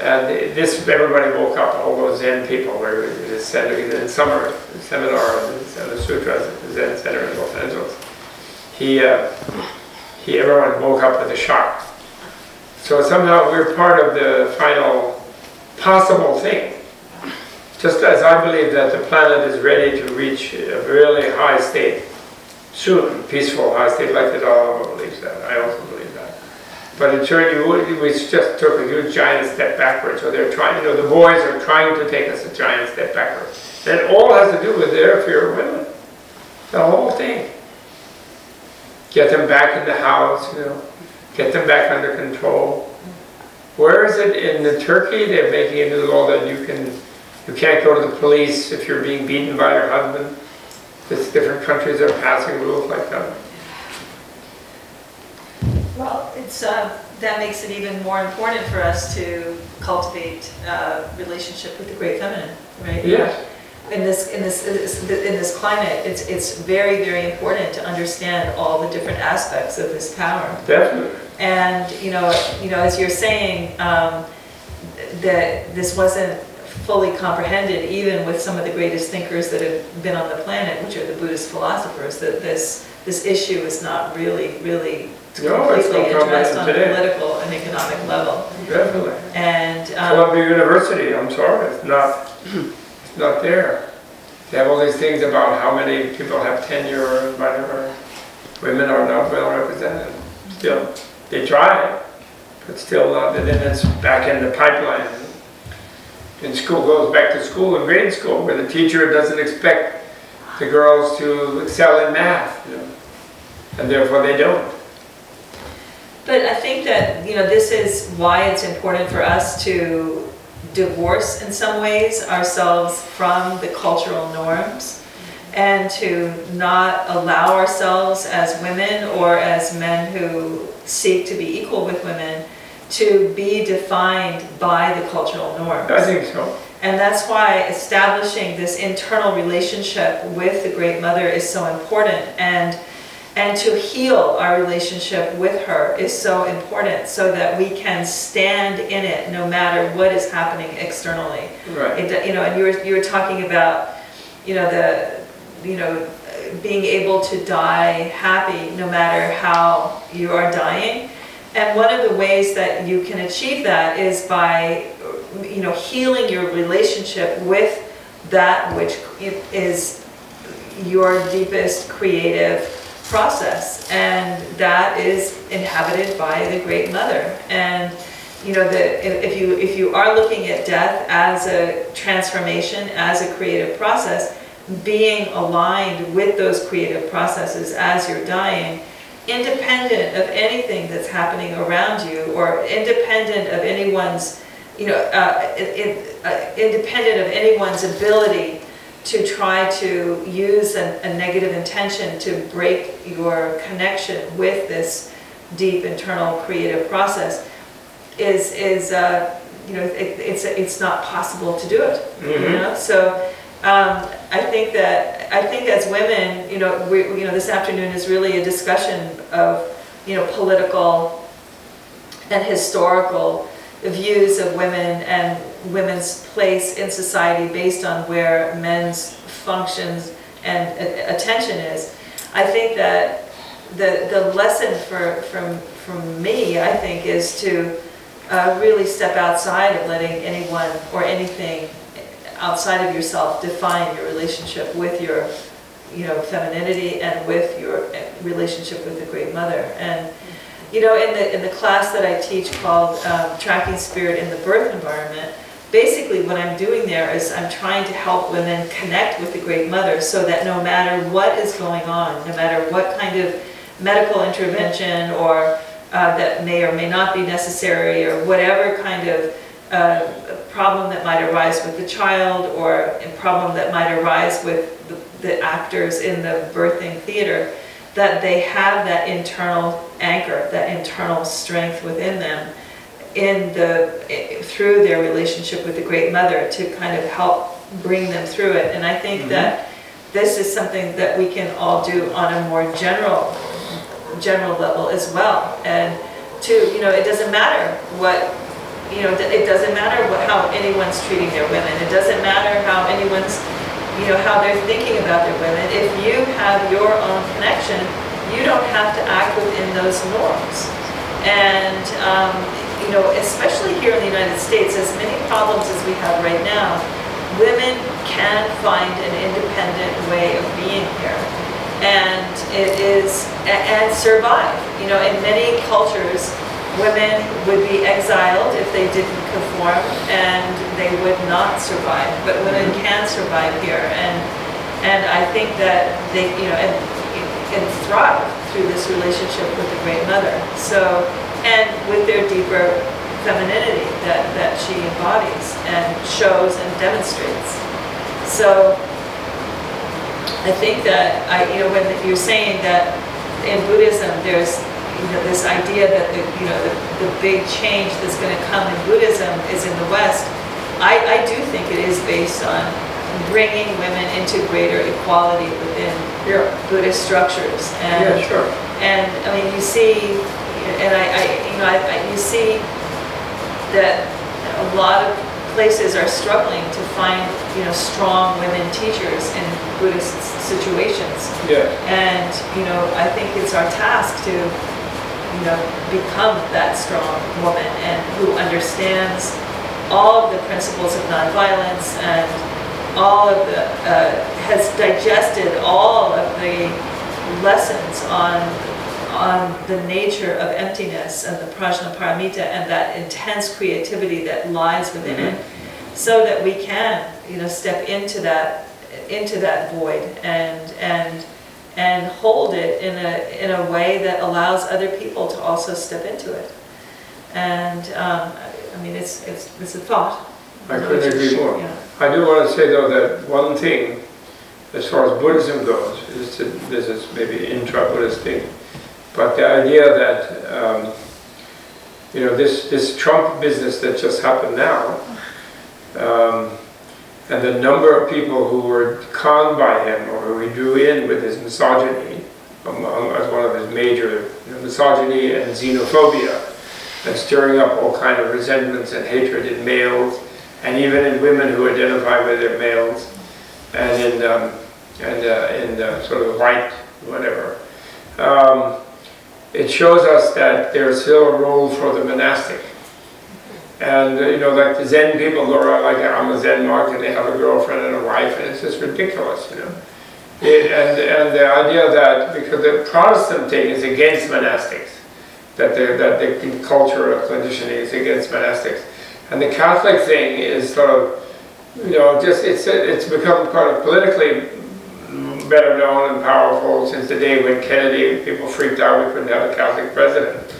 And this, everybody woke up, all those Zen people, where we said in summer, the seminar and the sutras at the Zen Center in Los Angeles. Everyone woke up with a shock. So somehow we're part of the final possible thing. Just as I believe that the planet is ready to reach a really high state, soon, peaceful high state, like the Dalai Lama believes that, I also believe that. But in turn, we just took a huge giant step backwards. So they're trying, the boys are trying to take us a giant step backwards. That all has to do with their fear of women. The whole thing. Get them back in the house, get them back under control. Where is it in Turkey? They're making a new law that you can't go to the police if you're being beaten by your husband. Just different countries are passing rules like that. Well, it's that makes it even more important for us to cultivate a relationship with the Great Feminine, right? Yes. In this climate, it's very, very important to understand all the different aspects of this power. Definitely. And as you're saying, that this wasn't fully comprehended, even with some of the greatest thinkers that have been on the planet, which are the Buddhist philosophers. That this issue is not really completely addressed on a political and economic level. Definitely. And Columbia University, I'm sorry, it's not. Not there. They have all these things about how many people have tenure or whatever. Women are not well represented. Still, they try, but still not. And then it's back in the pipeline. And school goes back to school in grade school, where the teacher doesn't expect the girls to excel in math, and therefore they don't. But I think that this is why it's important for us to divorce in some ways ourselves from the cultural norms and to not allow ourselves as women or as men who seek to be equal with women to be defined by the cultural norms. I think so. And that's why establishing this internal relationship with the Great Mother is so important, and to heal our relationship with her is so important, so that we can stand in it no matter what is happening externally. Right. And you were talking about being able to die happy no matter how you are dying, and one of the ways that you can achieve that is by healing your relationship with that which is your deepest creative process, and that is inhabited by the Great Mother. And if you are looking at death as a transformation, as a creative process, being aligned with those creative processes as you're dying, independent of anything that's happening around you, or independent of anyone's independent of anyone's ability to try to use a negative intention to break your connection with this deep internal creative process, it's not possible to do it. Mm-hmm. So I think as women, this afternoon is really a discussion of political and historical views of women and women's place in society based on where men's functions and attention is. I think that the lesson from me, I think, is to really step outside of letting anyone or anything outside of yourself define your relationship with your femininity and with your relationship with the Great Mother. And in the class that I teach called Tracking Spirit in the Birth Environment, basically what I'm doing there is I'm trying to help women connect with the Great Mother, so that no matter what is going on, no matter what kind of medical intervention or that may or may not be necessary, or whatever kind of problem that might arise with the child, or a problem that might arise with the actors in the birthing theater, that they have that internal anchor, that internal strength within them through their relationship with the Great Mother to kind of help bring them through it. And I think that this is something that we can all do on a more general level as well. And it doesn't matter what, it doesn't matter how anyone's treating their women. It doesn't matter how anyone's, how they're thinking about their women. If you have your own connection, you don't have to act within those norms. And, especially here in the United States, as many problems as we have right now, women can find an independent way of being here. And survive. In many cultures, women would be exiled if they didn't conform, and they would not survive. But women can survive here, and I think that they can thrive through this relationship with the Great Mother. So, and with their deeper femininity that she embodies and shows and demonstrates. So I think that when you're saying that in Buddhism there's this idea that the big change that's going to come in Buddhism is in the West, I do think it is based on bringing women into greater equality within Buddhist structures. And, and I mean, you see, and you see that a lot of places are struggling to find, strong women teachers in Buddhist situations. Yeah. And, I think it's our task to, become that strong woman and who understands all of the principles of nonviolence and all of the, has digested all of the lessons on the nature of emptiness and the Prajnaparamita and that intense creativity that lies within it, so that we can, step into that void and hold it in a way that allows other people to also step into it. And I mean, it's a thought. I couldn't agree more. Yeah. I do want to say though that one thing, as far as Buddhism goes, this is maybe intra-Buddhist thing. But the idea that, this Trump business that just happened now, and the number of people who were conned by him or who he drew in with his misogyny, as one of his major misogyny and xenophobia, and stirring up all kinds of resentments and hatred in males, and even in women who identify with their males, and in sort of white, whatever. It shows us that there's still a role for the monastic. And like the Zen people who are like, I'm a Zen monk and they have a girlfriend and a wife, and it's just ridiculous, And the idea that, because the Protestant thing is against monastics, that the culture of conditioning is against monastics. And the Catholic thing is sort of, it's become kind of politically better known and powerful since the day when Kennedy, people freaked out we couldn't have a Catholic president.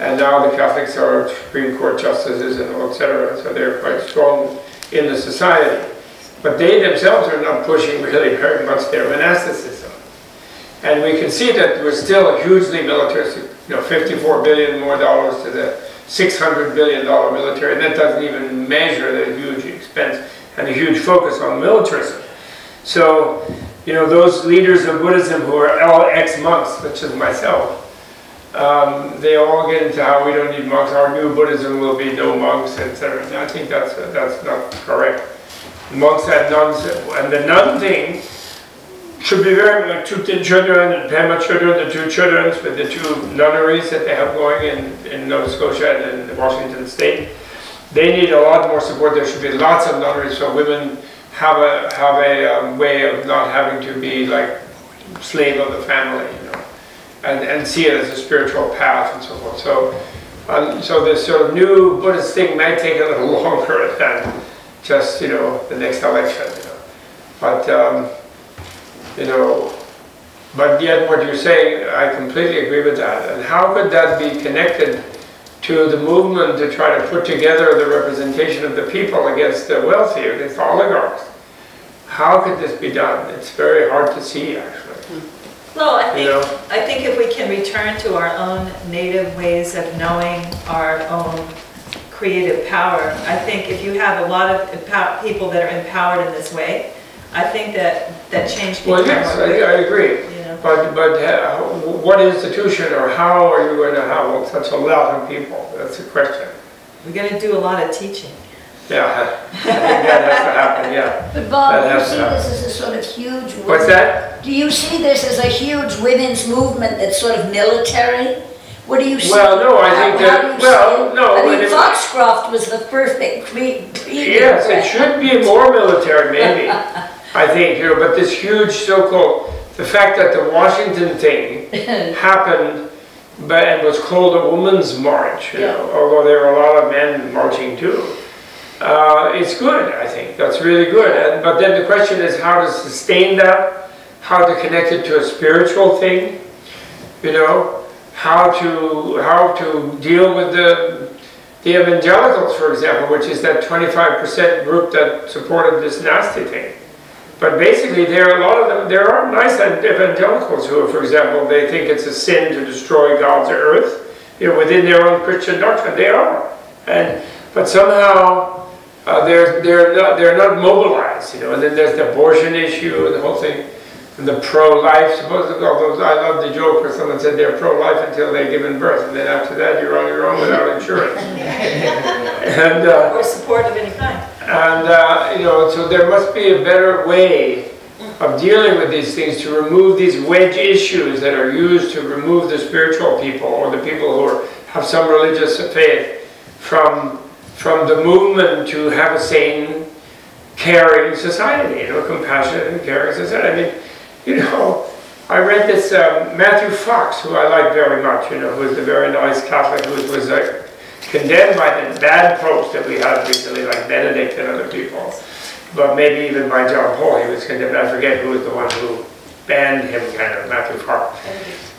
And now the Catholics are Supreme Court justices and etc. So they're quite strong in the society. But they themselves are not pushing really very much their monasticism. And we can see that we're still hugely militaristic, $54 billion more to the $600 billion military, and that doesn't even measure the huge expense and the huge focus on militarism. So those leaders of Buddhism who are all ex-monks, such as myself, they all get into how we don't need monks, our new Buddhism will be no monks, etc. And I think that's not correct. Monks and nuns, and the nun thing should be very like two children and Pema children, the two children with the two nunneries that they have going in Nova Scotia and in Washington State. They need a lot more support. There should be lots of nunneries so women have a way of not having to be like slave of the family, and see it as a spiritual path and so forth. So, so this sort of new Buddhist thing might take a little longer than just the next election. But But yet what you're saying, I completely agree with that. And how could that be connected to the movement to try to put together the representation of the people against the wealthy, against the oligarchs? How could this be done? It's very hard to see, actually. Well, I think if we can return to our own native ways of knowing our own creative power, I think if you have a lot of people that are empowered in this way, I think that changed. Well, yes, I agree. You know? But what institution or how are you going to have such a lot of people? That's the question. We're going to do a lot of teaching. Yeah, I think that has to happen, yeah. But Bob, do you see this as a sort of huge... What's that? Do you see this as a huge women's movement that's sort of military? What do you see? Well, no, I think that... Well, no... I mean, Foxcroft was the perfect... Yes, it should be more military, maybe, I think, here. But this huge so-called... The fact that the Washington thing happened and was called a woman's march, you know, although there were a lot of men marching too. It's good, I think. That's really good. And, but then the question is how to sustain that, how to connect it to a spiritual thing, you know, how to deal with the evangelicals, for example, which is that 25% group that supported this nasty thing. But basically, there are a lot of them. There are nice evangelicals who, for example, they think it's a sin to destroy God's earth, you know, within their own Christian doctrine. They are, but somehow. They're not mobilized, you know. And then there's the abortion issue and the whole thing, and the pro-life. Supposedly, although I love the joke where someone said they're pro-life until they've given birth, and then after that you're on your own without insurance. And, or support of any kind. And you know, so there must be a better way of dealing with these things to remove these wedge issues that are used to remove the spiritual people or the people who have some religious faith from the movement to have a sane, caring society, you know, compassionate and caring society. I mean, you know, I read this Matthew Fox, who I like very much, you know, who is a very nice Catholic, who was condemned by the bad popes that we had recently, like Benedict and other people, but maybe even by John Paul, he was condemned. I forget who was the one who banned him, kind of, Matthew Fox.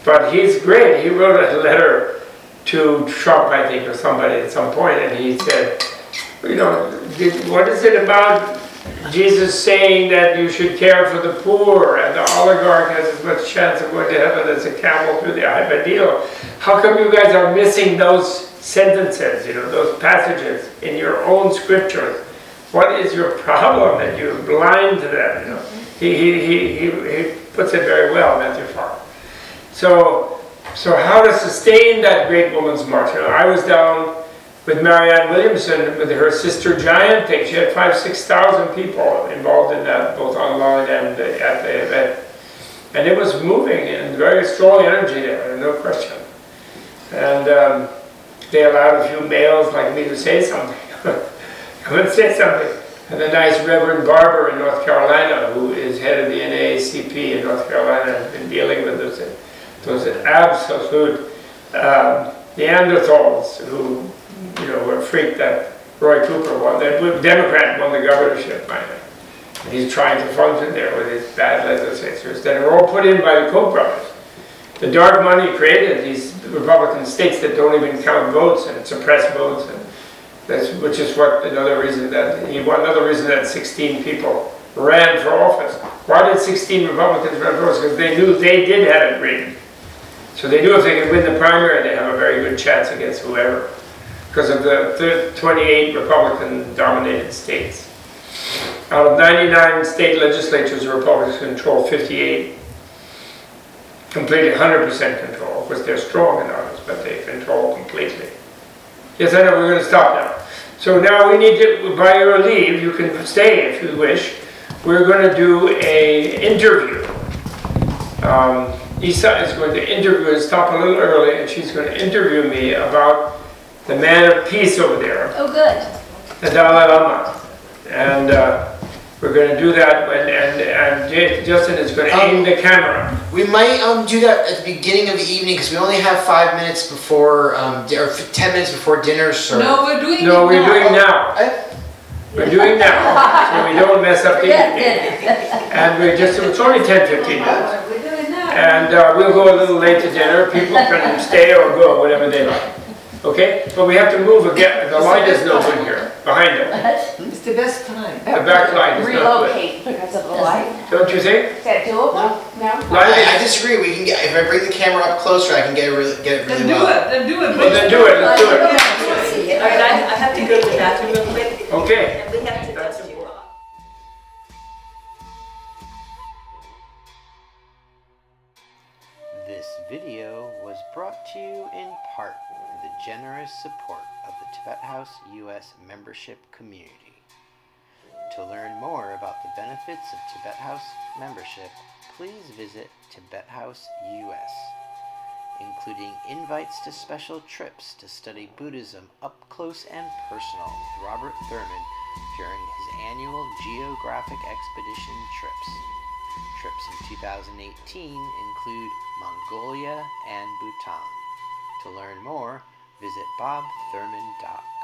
But he's great. He wrote a letter to Trump, I think, or somebody at some point, and he said, you know, what is it about Jesus saying that you should care for the poor and the oligarch has as much chance of going to heaven as a camel through the eye of a needle? How come you guys are missing those sentences, you know, those passages in your own scriptures? What is your problem that you're blind to them? You know? He puts it very well, Matthew Fox. So how to sustain that great woman's march? You know, I was down with Marianne Williamson with her Sister Giant thing. She had 5,000 to 6,000 people involved in that, both online and at the event. And it was moving and very strong energy there, no question. And they allowed a few males like me to say something. Come and say something. And the nice Reverend Barber in North Carolina, who is head of the NAACP in North Carolina, has been dealing with this. It was an absolute Neanderthals who, you know, were freaked that Roy Cooper won. That Democrat won the governorship by now. And he's trying to function there with his bad legislatures that are all put in by the Koch brothers. The dark money created these Republican states that don't even count votes and suppress votes, and that's, which is what another reason that another reason that 16 people ran for office. Why did 16 Republicans run for office? Because they knew they did have it rigged. So they knew if they could win the primary, they have a very good chance against whoever, because of the 28 Republican-dominated states. Out of 99 state legislatures, the Republicans control 58. Completely 100% control. Of course, they're strong in others, but they control completely. Yes, I know, we're going to stop now. So now we need to, by your leave, you can stay if you wish. We're going to do an interview. Isa is going to interview and stop a little early, and she's going to interview me about the man of peace over there. Oh, good. The Dalai Lama. And we're going to do that, and Justin is going to aim the camera. We might do that at the beginning of the evening, because we only have 5 minutes before, or 10 minutes before dinner, sir. No, we're doing now. No, we're doing now. We're doing now, so we don't mess up the evening. And it's only 10:15 minutes. and we'll go a little late to dinner. People can stay or go, whatever they like. Okay? But we have to move again. The light is not in here, behind them. It's the best time. The back light is relocate because of the light. Don't you think? Is that doable? No. No? I disagree. We can get, if I bring the camera up closer, I can get it really well. Then do it. Well, then do it. Let's do it. All right, I have to go to the bathroom real quick. Okay. And we have to go. This video was brought to you in part through the generous support of the Tibet House US membership community. To learn more about the benefits of Tibet House membership, please visit Tibet House US, including invites to special trips to study Buddhism up close and personal with Robert Thurman during his annual geographic expedition trips. Trips in 2018 include Mongolia and Bhutan. To learn more, visit BobThurman.com.